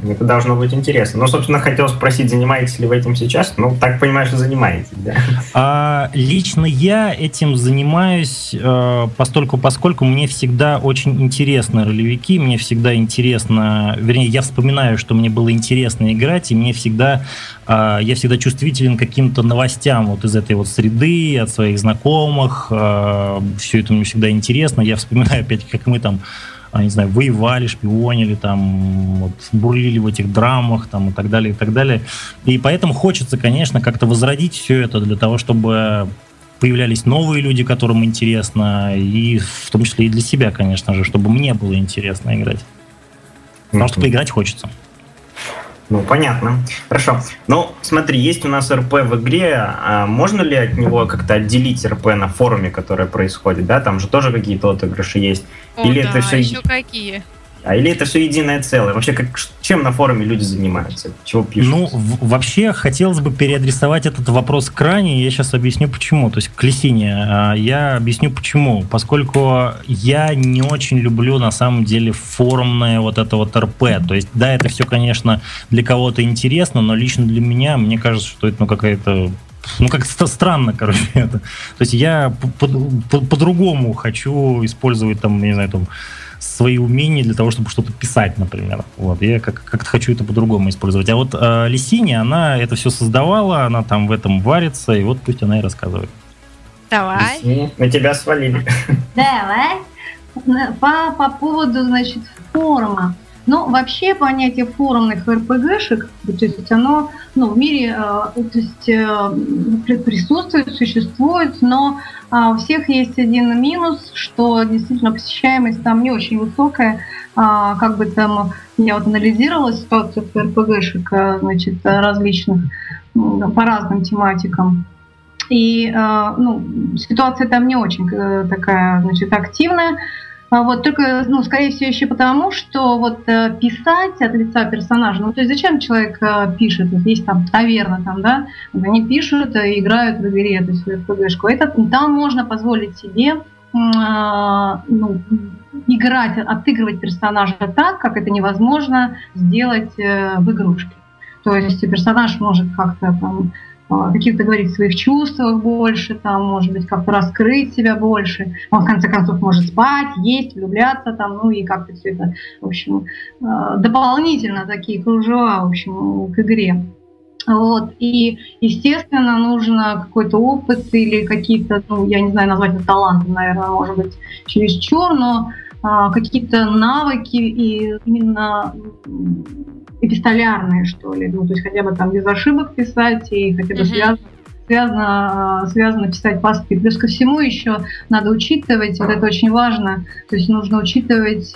Это должно быть интересно. Ну, собственно, хотел спросить, занимаетесь ли вы этим сейчас? Ну, так понимаю, что занимаетесь, да? А, лично я этим занимаюсь э, постольку, поскольку мне всегда очень интересны ролевики, мне всегда интересно, вернее, я вспоминаю, что мне было интересно играть, и мне всегда, э, я всегда чувствителен к каким-то новостям вот из этой вот среды, от своих знакомых, э, все это мне всегда интересно. Я вспоминаю опять, как мы там, не знаю, воевали, шпионили, там, вот, бурлили в этих драмах, там, и так далее, и так далее. И поэтому хочется, конечно, как-то возродить все это для того, чтобы появлялись новые люди, которым интересно, и в том числе и для себя, конечно же, чтобы мне было интересно играть. Потому что поиграть хочется. Ну, понятно. Хорошо. Ну, смотри, есть у нас РП в игре, а можно ли от него как-то отделить РП на форуме, которое происходит, да? Там же тоже какие-то отыгрыши есть. О, или да, это все... еще какие. А или это все единое целое? Вообще, как, чем на форуме люди занимаются? Чего пишут? Ну, в, вообще, хотелось бы переадресовать этот вопрос к Рани, я сейчас объясню почему, то есть к Лисине. Я объясню почему. Поскольку я не очень люблю, на самом деле, форумное вот это вот РП. То есть, да, это все, конечно, для кого-то интересно, но лично для меня, мне кажется, что это ну, какая-то... Ну, как-то странно, короче, это. То есть я по-другому хочу использовать, там, не знаю, там, свои умения для того, чтобы что-то писать, например. Вот. Я как- как-то хочу это по-другому использовать. А вот э, Лисини, она это все создавала, она там в этом варится, и вот пусть она и рассказывает. Давай. Лисини, на тебя свалили. Давай. По, по поводу, значит, форума. Ну, вообще понятие форумных РПГшек, то есть оно ну, в мире э, то есть, э, присутствует, существует, но э, у всех есть один минус, что действительно посещаемость там не очень высокая. Э, как бы там я вот анализировала ситуацию РПГшек э, значит, различных э, по разным тематикам. И э, ну, ситуация там не очень э, такая значит, активная. Вот, только, ну, скорее всего, еще потому, что вот писать от лица персонажа, ну, то есть зачем человек пишет, есть там таверна, там, да, они пишут и играют в игре, то есть в РПГшку, это, там можно позволить себе, ну, играть, отыгрывать персонажа так, как это невозможно сделать в игрушке, то есть персонаж может как-то там... каких-то говорить о своих чувствах больше, там, может быть, как-то раскрыть себя больше. Он, в конце концов, может спать, есть, влюбляться, там, ну и как-то все это, в общем, дополнительно такие кружева, в общем, к игре. Вот. И, естественно, нужно какой-то опыт или какие-то, ну, я не знаю, назвать это талантом, наверное, может быть, чересчур, но а, какие-то навыки и именно... эпистолярные, что ли, ну, то есть хотя бы там без ошибок писать и хотя бы mm-hmm. связано, связано, связано писать посты. Плюс ко всему еще надо учитывать, вот это очень важно, то есть нужно учитывать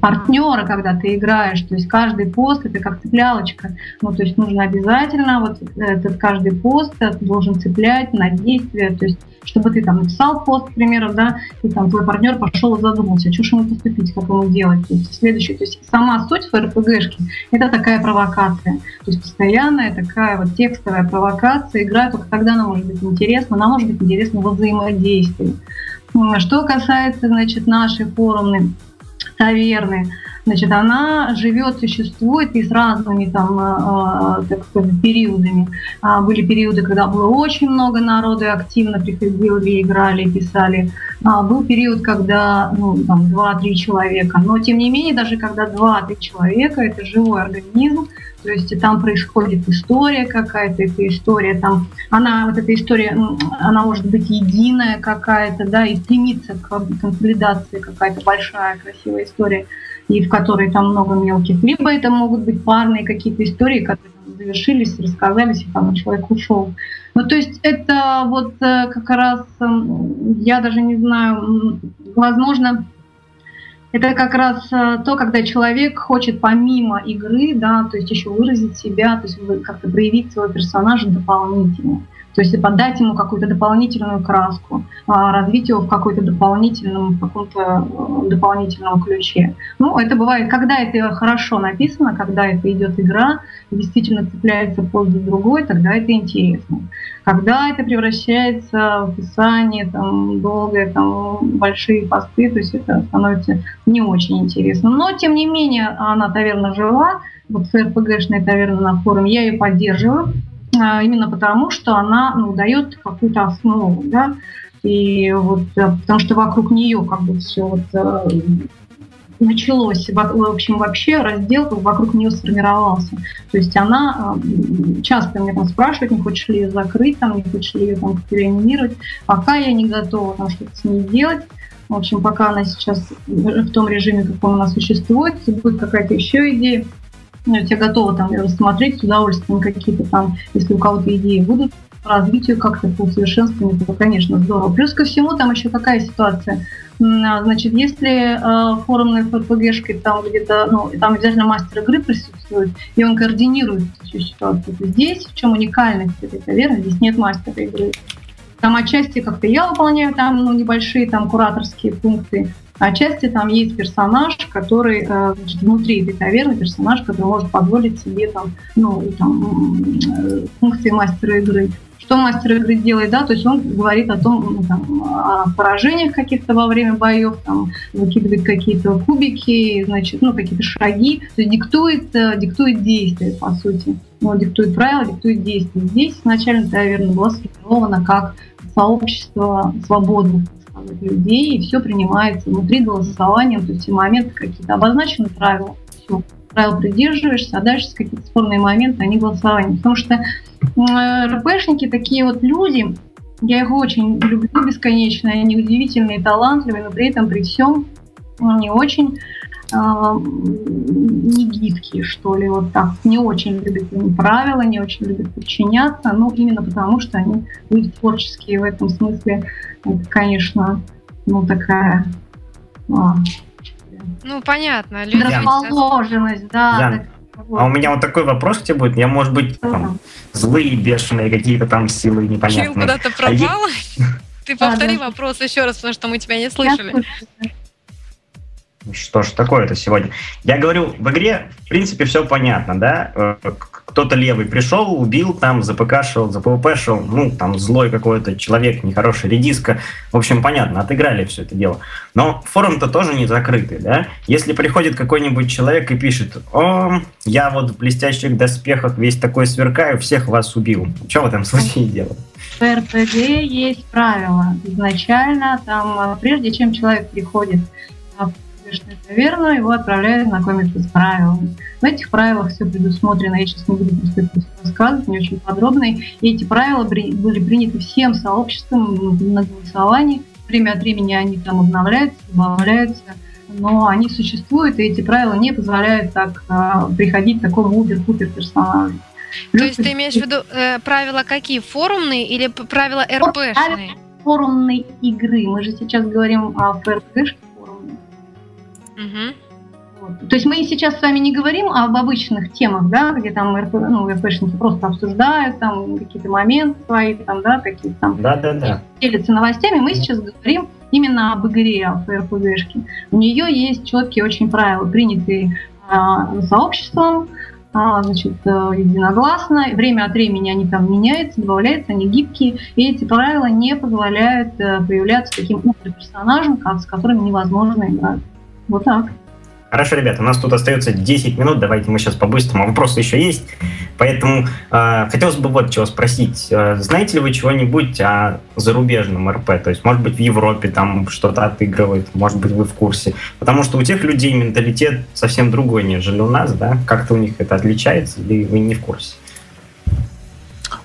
партнера, когда ты играешь, то есть каждый пост это как цеплялочка, ну, то есть нужно обязательно вот этот каждый пост должен цеплять на действие, то есть чтобы ты там написал пост, к примеру, да, и там твой партнер пошел и задумался, что же ему поступить, как ему делать, то есть следующий, то есть сама суть в РПГшке это такая провокация, то есть постоянная такая вот текстовая провокация, игра только тогда она может быть интересна, она может быть интересна во взаимодействии. Что касается, значит, нашей форумной таверны, Значит, она живет, существует и с разными там, э, так сказать, периодами. А были периоды, когда было очень много народу, и активно приходили, играли, писали. А был период, когда ну, там, два-три человека. Но, тем не менее, даже когда два-три человека, это живой организм. То есть там происходит история какая-то, эта история там, она, вот эта история, она может быть единая какая-то, да, и стремится к консолидации какая-то большая, красивая история, и в которой там много мелких. Либо это могут быть парные какие-то истории, которые там завершились, рассказались, и там человек ушел. Ну, то есть это вот как раз, я даже не знаю, возможно... Это как раз то, когда человек хочет помимо игры, да, то есть еще выразить себя, то есть как-то проявить своего персонажа дополнительно, то есть подать ему какую-то дополнительную краску, развить его в какой-то дополнительном, каком-то дополнительном ключе. Ну, это бывает, когда это хорошо написано, когда это идет игра, действительно цепляется под другой, тогда это интересно. Когда это превращается в писание, там, долгое, там, большие посты, то есть это становится не очень интересно. Но, тем не менее, она, таверна, жила, вот эр пэ гэ-шная таверна на форуме, я ее поддерживаю, именно потому, что она, ну, дает какую-то основу, да, и вот, потому что вокруг нее как бы все вот началось, в общем, вообще раздел вокруг нее сформировался. То есть она часто меня там спрашивает, не хочешь ли ее закрыть, там, не хочешь ли ее там переанимировать, пока я не готова там что-то с ней делать. В общем, пока она сейчас в том режиме, в каком она существует, будет какая-то еще идея. Я готова там рассмотреть с удовольствием какие-то там, если у кого-то идеи будут, развитию как-то по усовершенствованию, то, конечно, здорово. Плюс ко всему там еще какая ситуация. Значит, если э, форумной эр пэ гэ-шкой там где-то, ну, там обязательно мастер игры присутствует, и он координирует всю ситуацию. Здесь, в чем уникальность этой таверны, здесь нет мастера игры. Там отчасти как-то я выполняю там, ну, небольшие там кураторские пункты, отчасти там есть персонаж, который, значит, внутри этой таверны персонаж, который может позволить себе там, ну, там, функции мастера игры. Что мастер игры делает, да, то есть он говорит о том, там, о поражениях каких-то во время боев, там, выкидывает какие-то кубики, значит, ну, какие-то шаги, то есть диктует, диктует действия, по сути. Ну, диктует правила, диктует действия. Здесь изначально таверна была сформирована как сообщество свободных людей, и все принимается внутри голосования, то есть моменты какие-то обозначены, правила, все, правил придерживаешься, а дальше какие-то спорные моменты, они голосования. Потому что РПшники такие вот люди, я их очень люблю бесконечно, они удивительные, талантливые, но при этом при всем они очень э, не гибкие, что ли, вот так, не очень любят правила, не очень любят подчиняться, ну, именно потому, что они люди творческие в этом смысле. Это, конечно, ну, такая... Ну, ну понятно. Расположенность, да. Вот. А у меня вот такой вопрос к тебе будет. Я, может быть, там, злые, бешеные, какие-то там силы непонятные. Кирилл куда-то пропал? А я... Ты повтори а, да. вопрос еще раз, потому что мы тебя не слышали. Что ж такое-то сегодня? Я говорю, в игре, в принципе, все понятно, да? Кто-то левый пришел, убил, там, за ПК шел, за ПВП шел, ну, там, злой какой-то человек, нехороший, редиска. В общем, понятно, отыграли все это дело. Но форум-то тоже не закрытый, да? Если приходит какой-нибудь человек и пишет: «О, я вот в блестящих доспехах весь такой сверкаю, всех вас убил». Что в этом случае делать? В эр пэ гэ есть правила. Изначально, там, прежде чем человек приходит таверну, его отправляют знакомиться с правилами. В этих правилах все предусмотрено, я сейчас не буду рассказывать, не очень подробно. И эти правила были приняты всем сообществом на голосовании. Время от времени они там обновляются, добавляются, но они существуют, и эти правила не позволяют так приходить к такому убер-пупер персонажу. То есть ты имеешь в виду э, правила какие? Форумные или правила эр пэ-шные? Форумной игры. Мы же сейчас говорим о эр пэ-шке. Угу. Вот. То есть мы сейчас с вами не говорим об обычных темах, да, где там РП, ну, РПшники просто обсуждают там какие-то моменты свои, там, да, какие-то там, да, да, да. делятся новостями. Мы сейчас говорим именно об игре, о эр пэ гэ-шке. У нее есть четкие очень правила, принятые а, сообществом, а, значит, единогласно. Время от времени они там меняются, добавляются, они гибкие. И эти правила не позволяют а, появляться таким ультраперсонажем, с которым невозможно играть. Вот так. Хорошо, ребята, у нас тут остается десять минут, давайте мы сейчас по-быстрому, вопросы еще есть, поэтому э, хотелось бы вот чего спросить. Э, знаете ли вы чего-нибудь о зарубежном РП? То есть, может быть, в Европе там что-то отыгрывают, может быть, вы в курсе? Потому что у тех людей менталитет совсем другой, нежели у нас, да? Как-то у них это отличается, или вы не в курсе?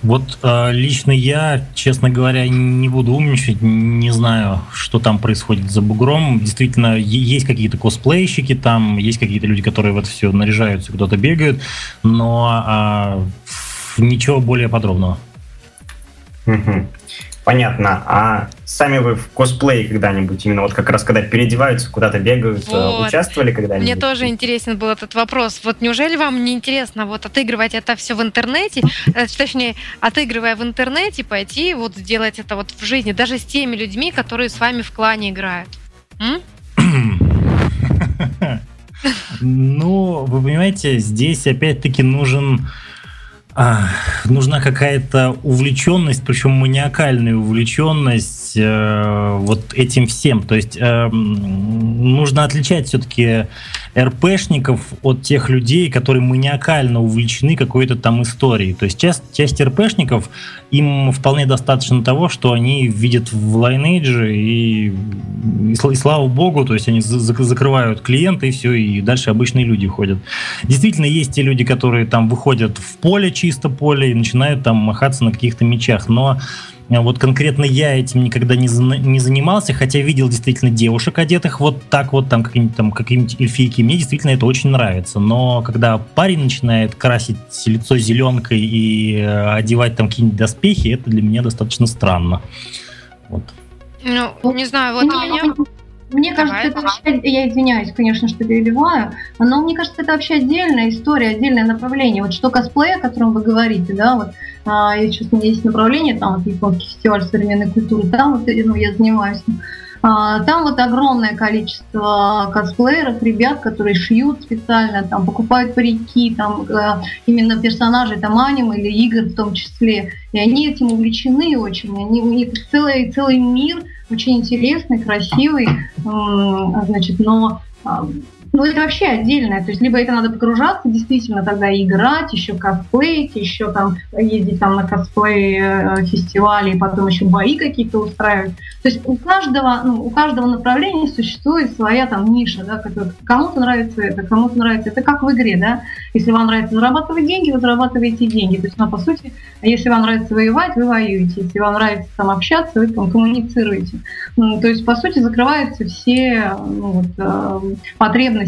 Вот э, лично я, честно говоря, не буду умничать, не знаю, что там происходит за бугром. Действительно, есть какие-то косплейщики там, есть какие-то люди, которые вот все наряжаются, куда-то бегают, но э, ничего более подробного. Угу. Понятно. А сами вы в косплее когда-нибудь, именно вот как раз когда переодеваются, куда-то бегают, вот. Участвовали когда-нибудь? Мне тоже интересен был этот вопрос. Вот неужели вам не интересно вот отыгрывать это все в интернете, точнее, отыгрывая в интернете, пойти вот сделать это вот в жизни, даже с теми людьми, которые с вами в клане играют? Ну, вы понимаете, здесь опять-таки нужен... А, нужна какая-то увлеченность, причем маниакальная увлеченность э, вот этим всем. То есть э, нужно отличать все-таки РПшников от тех людей, которые маниакально увлечены какой-то там историей. То есть часть, часть РПшников, им вполне достаточно того, что они видят в Lineage, и, и, и слава богу, то есть они за, за, закрывают клиента, и все, и дальше обычные люди ходят. Действительно, есть те люди, которые там выходят в поле, чисто поле, и начинают там махаться на каких-то мечах, но вот конкретно я этим никогда не, за, не занимался, хотя видел действительно девушек, одетых вот так вот, там какие-нибудь там какие-нибудь эльфийки, мне действительно это очень нравится, но когда парень начинает красить лицо зеленкой и э, одевать там какие-нибудь доспехи, это для меня достаточно странно. Вот. Ну, не знаю, вот у меня... Мне Давай. кажется, это вообще, я извиняюсь, конечно, что перебиваю, но мне кажется, это вообще отдельная история, отдельное направление. Вот что косплей, о котором вы говорите, да, вот а, сейчас у меня есть направление, там вот японский фестиваль современной культуры, там вот ну, я занимаюсь. А, там вот огромное количество косплееров, ребят, которые шьют специально, там покупают парики, там а, именно персонажей там аниме или игр в том числе. И они этим увлечены очень, они, у них целый, целый мир очень интересный, красивый, значит, но ну, это вообще отдельное, то есть либо это надо погружаться действительно тогда играть, еще косплеить, еще там ездить там на косплей-фестивали, потом еще бои какие-то устраивать. То есть у каждого, ну, у каждого направления существует своя там ниша, да, которая кому-то нравится это, кому-то нравится это, как в игре, да. Если вам нравится зарабатывать деньги, вы зарабатываете деньги. То есть, ну, по сути, если вам нравится воевать, вы воюете. Если вам нравится там общаться, вы там коммуницируете. Ну, то есть, по сути, закрываются все ну, вот, потребности.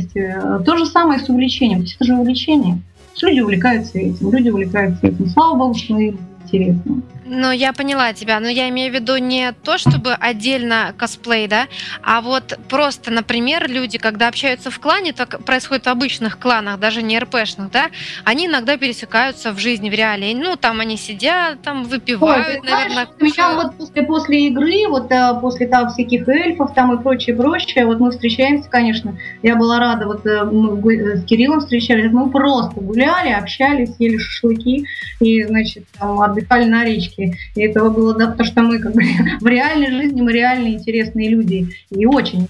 То же самое с увлечением. То есть, это же увлечение. Люди увлекаются этим, люди увлекаются этим. Слава богу, что мы интересны. Ну, я поняла тебя, но я имею в виду не то, чтобы отдельно косплей, да, а вот просто, например, люди, когда общаются в клане, так происходит в обычных кланах, даже не РПшных, да, они иногда пересекаются в жизни, в реале, ну, там они сидят, там выпивают, Ой, наверное. У меня вот после, после игры, вот после там всяких эльфов там и прочее, прочее, вот мы встречаемся, конечно, я была рада, вот мы с Кириллом встречались, мы просто гуляли, общались, ели шашлыки и, значит, там, отдыхали на речке. И этого было, да, потому что мы как бы в реальной жизни, мы реальные интересные люди. И очень.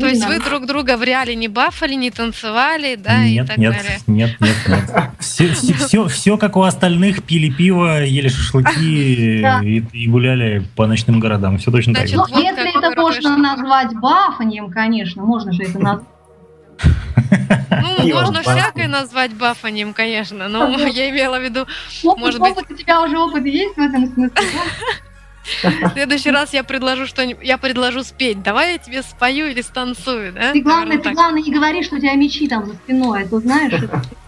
То есть вы друг друга в реале не бафали, не танцевали, да, нет, и так нет, далее? Нет, нет, нет, нет. Все, все, все, все, как у остальных, пили пиво, ели шашлыки и, и гуляли по ночным городам. Все точно Значит, так. Вот если это можно назвать бафанием, конечно, можно же это назвать. Ну, и можно всякое назвать бафанием, конечно, но я имела в виду, опыт, может опыт, быть... у тебя уже опыт есть в этом смысле? В следующий раз я предложу что-нибудь, я предложу спеть. Давай я тебе спою или станцую, да? Ты главное, ты главное не говори, что у тебя мечи там за спиной, а то знаешь...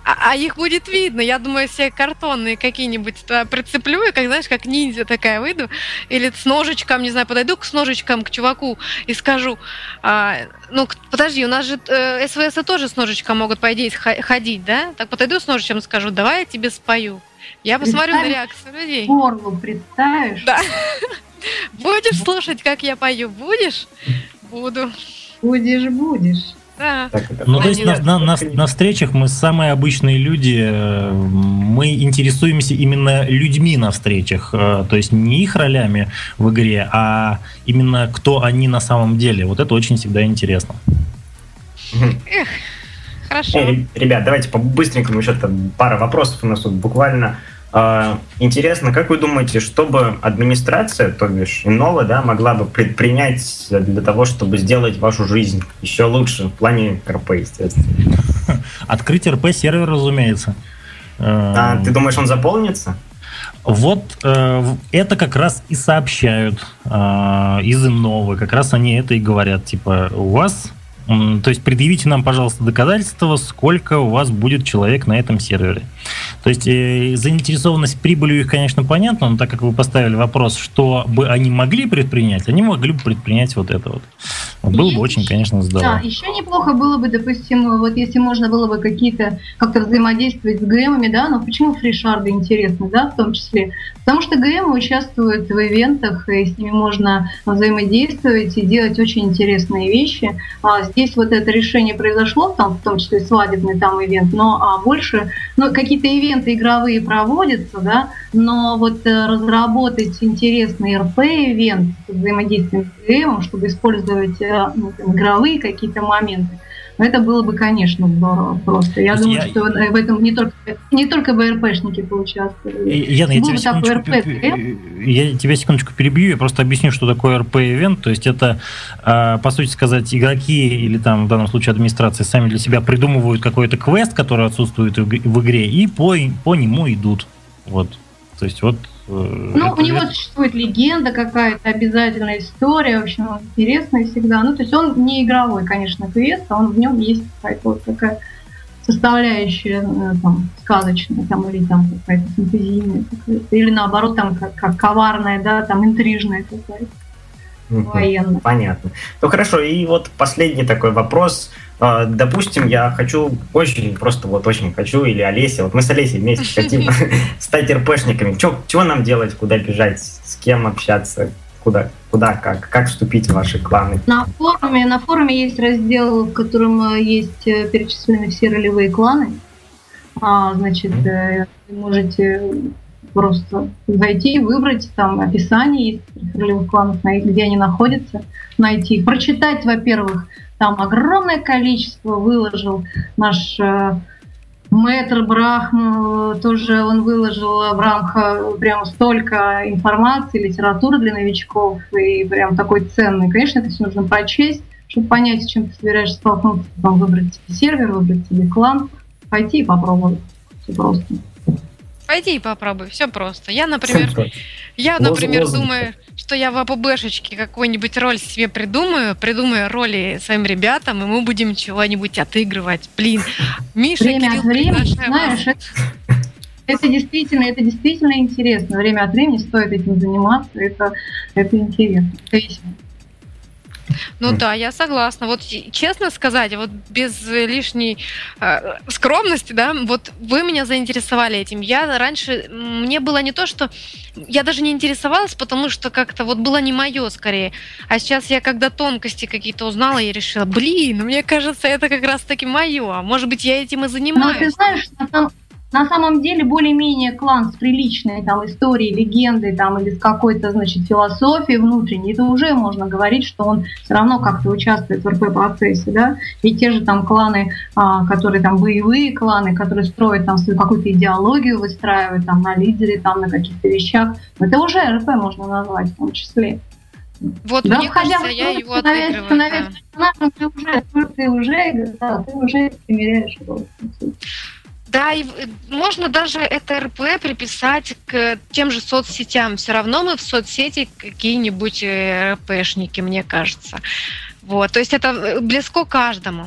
А, а их будет видно, я думаю, все картонные какие-нибудь прицеплю, и, как, знаешь, как ниндзя такая выйду, или с ножичком, не знаю, подойду к с ножичком к чуваку и скажу, а, ну, подожди, у нас же э, СВСы тоже с ножичком могут, по идее, ходить, да? Так подойду с ножичком и скажу, давай я тебе спою. Я посмотрю на реакцию людей. Горло представишь? Да. Будешь слушать, как я пою? Будешь? Буду. Будешь, будешь. Да. Так, это, ну, то есть на, на, на, на встречах мы самые обычные люди, мы интересуемся именно людьми на встречах, то есть не их ролями в игре, а именно кто они на самом деле. Вот это очень всегда интересно. Эх. Хорошо. Эй, ребят, давайте по-быстренькому еще там пара вопросов у нас тут буквально. Э, интересно, как вы думаете, чтобы администрация, то бишь Инова, да, могла бы предпринять для того, чтобы сделать вашу жизнь еще лучше в плане РП, естественно? Открыть РП-сервер, разумеется. А, ты думаешь, он заполнится? Вот э, это как раз и сообщают э, из Инновы, как раз они это и говорят, типа, у вас, то есть предъявите нам, пожалуйста, доказательства, сколько у вас будет человек на этом сервере. То есть э, заинтересованность прибылью их, конечно, понятна, но так как вы поставили вопрос, что бы они могли предпринять, они могли бы предпринять вот это вот. Было есть бы очень, еще, конечно, здорово. Да, еще неплохо было бы, допустим, вот если можно было бы какие-то как-то взаимодействовать с ГМами, да, но почему фришарды интересны, да, в том числе? Потому что ГМы участвуют в ивентах, и с ними можно взаимодействовать и делать очень интересные вещи. А здесь вот это решение произошло, там, в том числе свадебный там ивент, но а больше, ну, какие-то ивенты игровые проводятся, да, но вот разработать интересный РП-ивент с взаимодействием с ГМом, чтобы использовать игровые какие-то моменты. Но это было бы, конечно, здорово просто. Я думаю, я... что в этом не только, не только БРПшники поучаствовали. Яна, я, тебя секундочку, РП... я тебя секундочку перебью, я просто объясню, что такое РП-ивент. То есть это, по сути сказать, игроки или там в данном случае администрация сами для себя придумывают какой-то квест, который отсутствует в игре, и по, по нему идут. Вот. То есть вот. Ну, у него существует легенда какая-то, обязательная история, в общем, интересная всегда. Ну, то есть он не игровой, конечно, квест, а он в нем есть какая-то вот такая составляющая, там, сказочная, там, или там какая-то фантазийная, какая-то, или наоборот, там, как, как коварная, да, там, интрижная какая-то, военная. Понятно. Ну, хорошо, и вот последний такой вопрос. Допустим, я хочу, очень, просто вот очень хочу, или Олеся, вот мы с Олесей вместе хотим стать РПшниками. Чего нам делать, куда бежать, с кем общаться, куда, куда, как, как вступить в ваши кланы? На форуме, на форуме есть раздел, в котором есть перечислены все ролевые кланы. А, значит, mm-hmm. вы можете просто зайти, выбрать там описание из ролевых кланов, где они находятся, найти их, прочитать, во-первых. Там огромное количество выложил наш э, мэтр Брахм, тоже он выложил в рамках прям столько информации, литературы для новичков, и прям такой ценный. Конечно, это все нужно прочесть, чтобы понять, с чем ты собираешься столкнуться, там, выбрать себе сервер, выбрать себе клан, пойти и попробовать. Все просто. Пойди и попробуй, все просто. Я, например, я, например, думаю, что я в АПБшечке какую-нибудь роль себе придумаю, придумаю роли своим ребятам, и мы будем чего-нибудь отыгрывать. Блин, Миша, время Кирилл, от времени, знаешь, это, это действительно, это действительно интересно. Время от времени стоит этим заниматься, это, это интересно. Ну да, я согласна. Вот честно сказать, вот без лишней э, скромности, да, вот вы меня заинтересовали этим. Я раньше, мне было не то, что... Я даже не интересовалась, потому что как-то вот было не мое скорее. А сейчас я когда тонкости какие-то узнала, я решила, блин, мне кажется, это как раз-таки мое. Может быть, я этим и занимаюсь. Ну, ты знаешь, на самом... На самом деле более-менее клан с приличной там историей, легендой там, или с какой-то, значит, философией внутренней, это уже можно говорить, что он все равно как-то участвует в РП-процессе, да, и те же там кланы, а, которые там боевые кланы, которые строят там свою какую-то идеологию, выстраивают там на лидере, там на каких-то вещах, это уже РП можно назвать в том числе. Вот, да, мне кажется, я его отыгрываю. Становясь, да. ты уже, ты уже, да, ты уже примеряешь его. Да, и можно даже это РП приписать к тем же соцсетям. Все равно мы в соцсети какие-нибудь РПшники, мне кажется. Вот, то есть это близко каждому.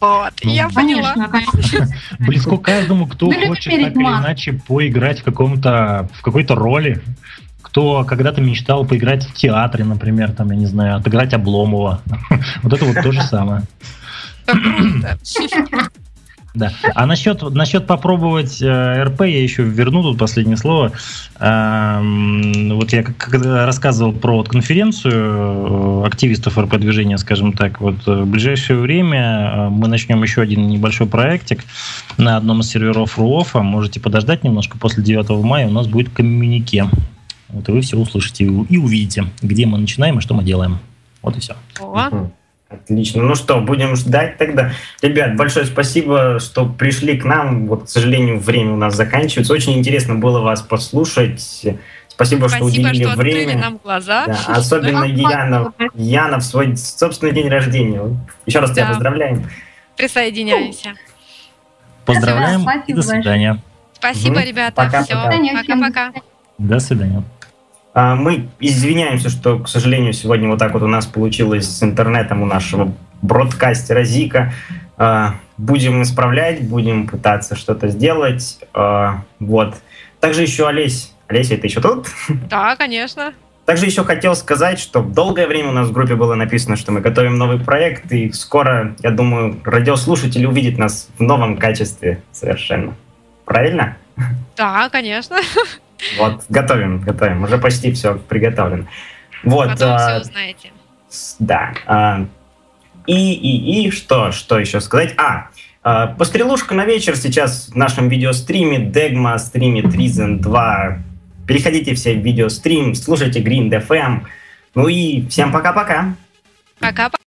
Вот, ну, я конечно, поняла. Конечно. Близко каждому, кто да хочет так или иначе поиграть в, каком-то, в какой-то роли. Кто когда-то мечтал поиграть в театре, например, там, я не знаю, отыграть Обломова. Вот это вот то же самое. Круто. Да. А насчет, насчет попробовать э, РП, я еще верну тут последнее слово. Эм, вот я когда рассказывал про вот, конференцию э, активистов РП-движения, скажем так, вот в ближайшее время мы начнем еще один небольшой проектик на одном из серверов РУОФа. Можете подождать немножко, после девятого мая у нас будет коммюнике. Вот и вы все услышите и увидите, где мы начинаем и что мы делаем. Вот и все. О. Отлично. Ну что, будем ждать тогда. Ребят, большое спасибо, что пришли к нам. Вот, к сожалению, время у нас заканчивается. Очень интересно было вас послушать. Спасибо, спасибо что уделили что время. Нам глаза. Да, особенно Янов. Янов, свой собственный день рождения. Еще раз да. тебя поздравляем. Присоединяйся. Поздравляем. Спасибо, спасибо. До свидания. Спасибо, угу. ребята. Пока, Все. Пока-пока. До свидания. Мы извиняемся, что, к сожалению, сегодня вот так вот у нас получилось с интернетом у нашего бродкастера Зика. Будем исправлять, будем пытаться что-то сделать. Вот. Также еще Олесь. Олеся, ты еще тут? Да, конечно. Также еще хотел сказать, что долгое время у нас в группе было написано, что мы готовим новый проект, и скоро, я думаю, радиослушатели увидят нас в новом качестве совершенно. Правильно? Да, конечно. Вот, готовим, готовим. Уже почти все приготовлено. Вот. Потом а, все узнаете. Да. А, и, и, и что, что еще сказать? А, а, пострелушка на вечер сейчас в нашем видеостриме. Дегма стримит Reason два. Переходите все в видеострим, слушайте Green эф эм. Ну и всем пока-пока. Пока-пока.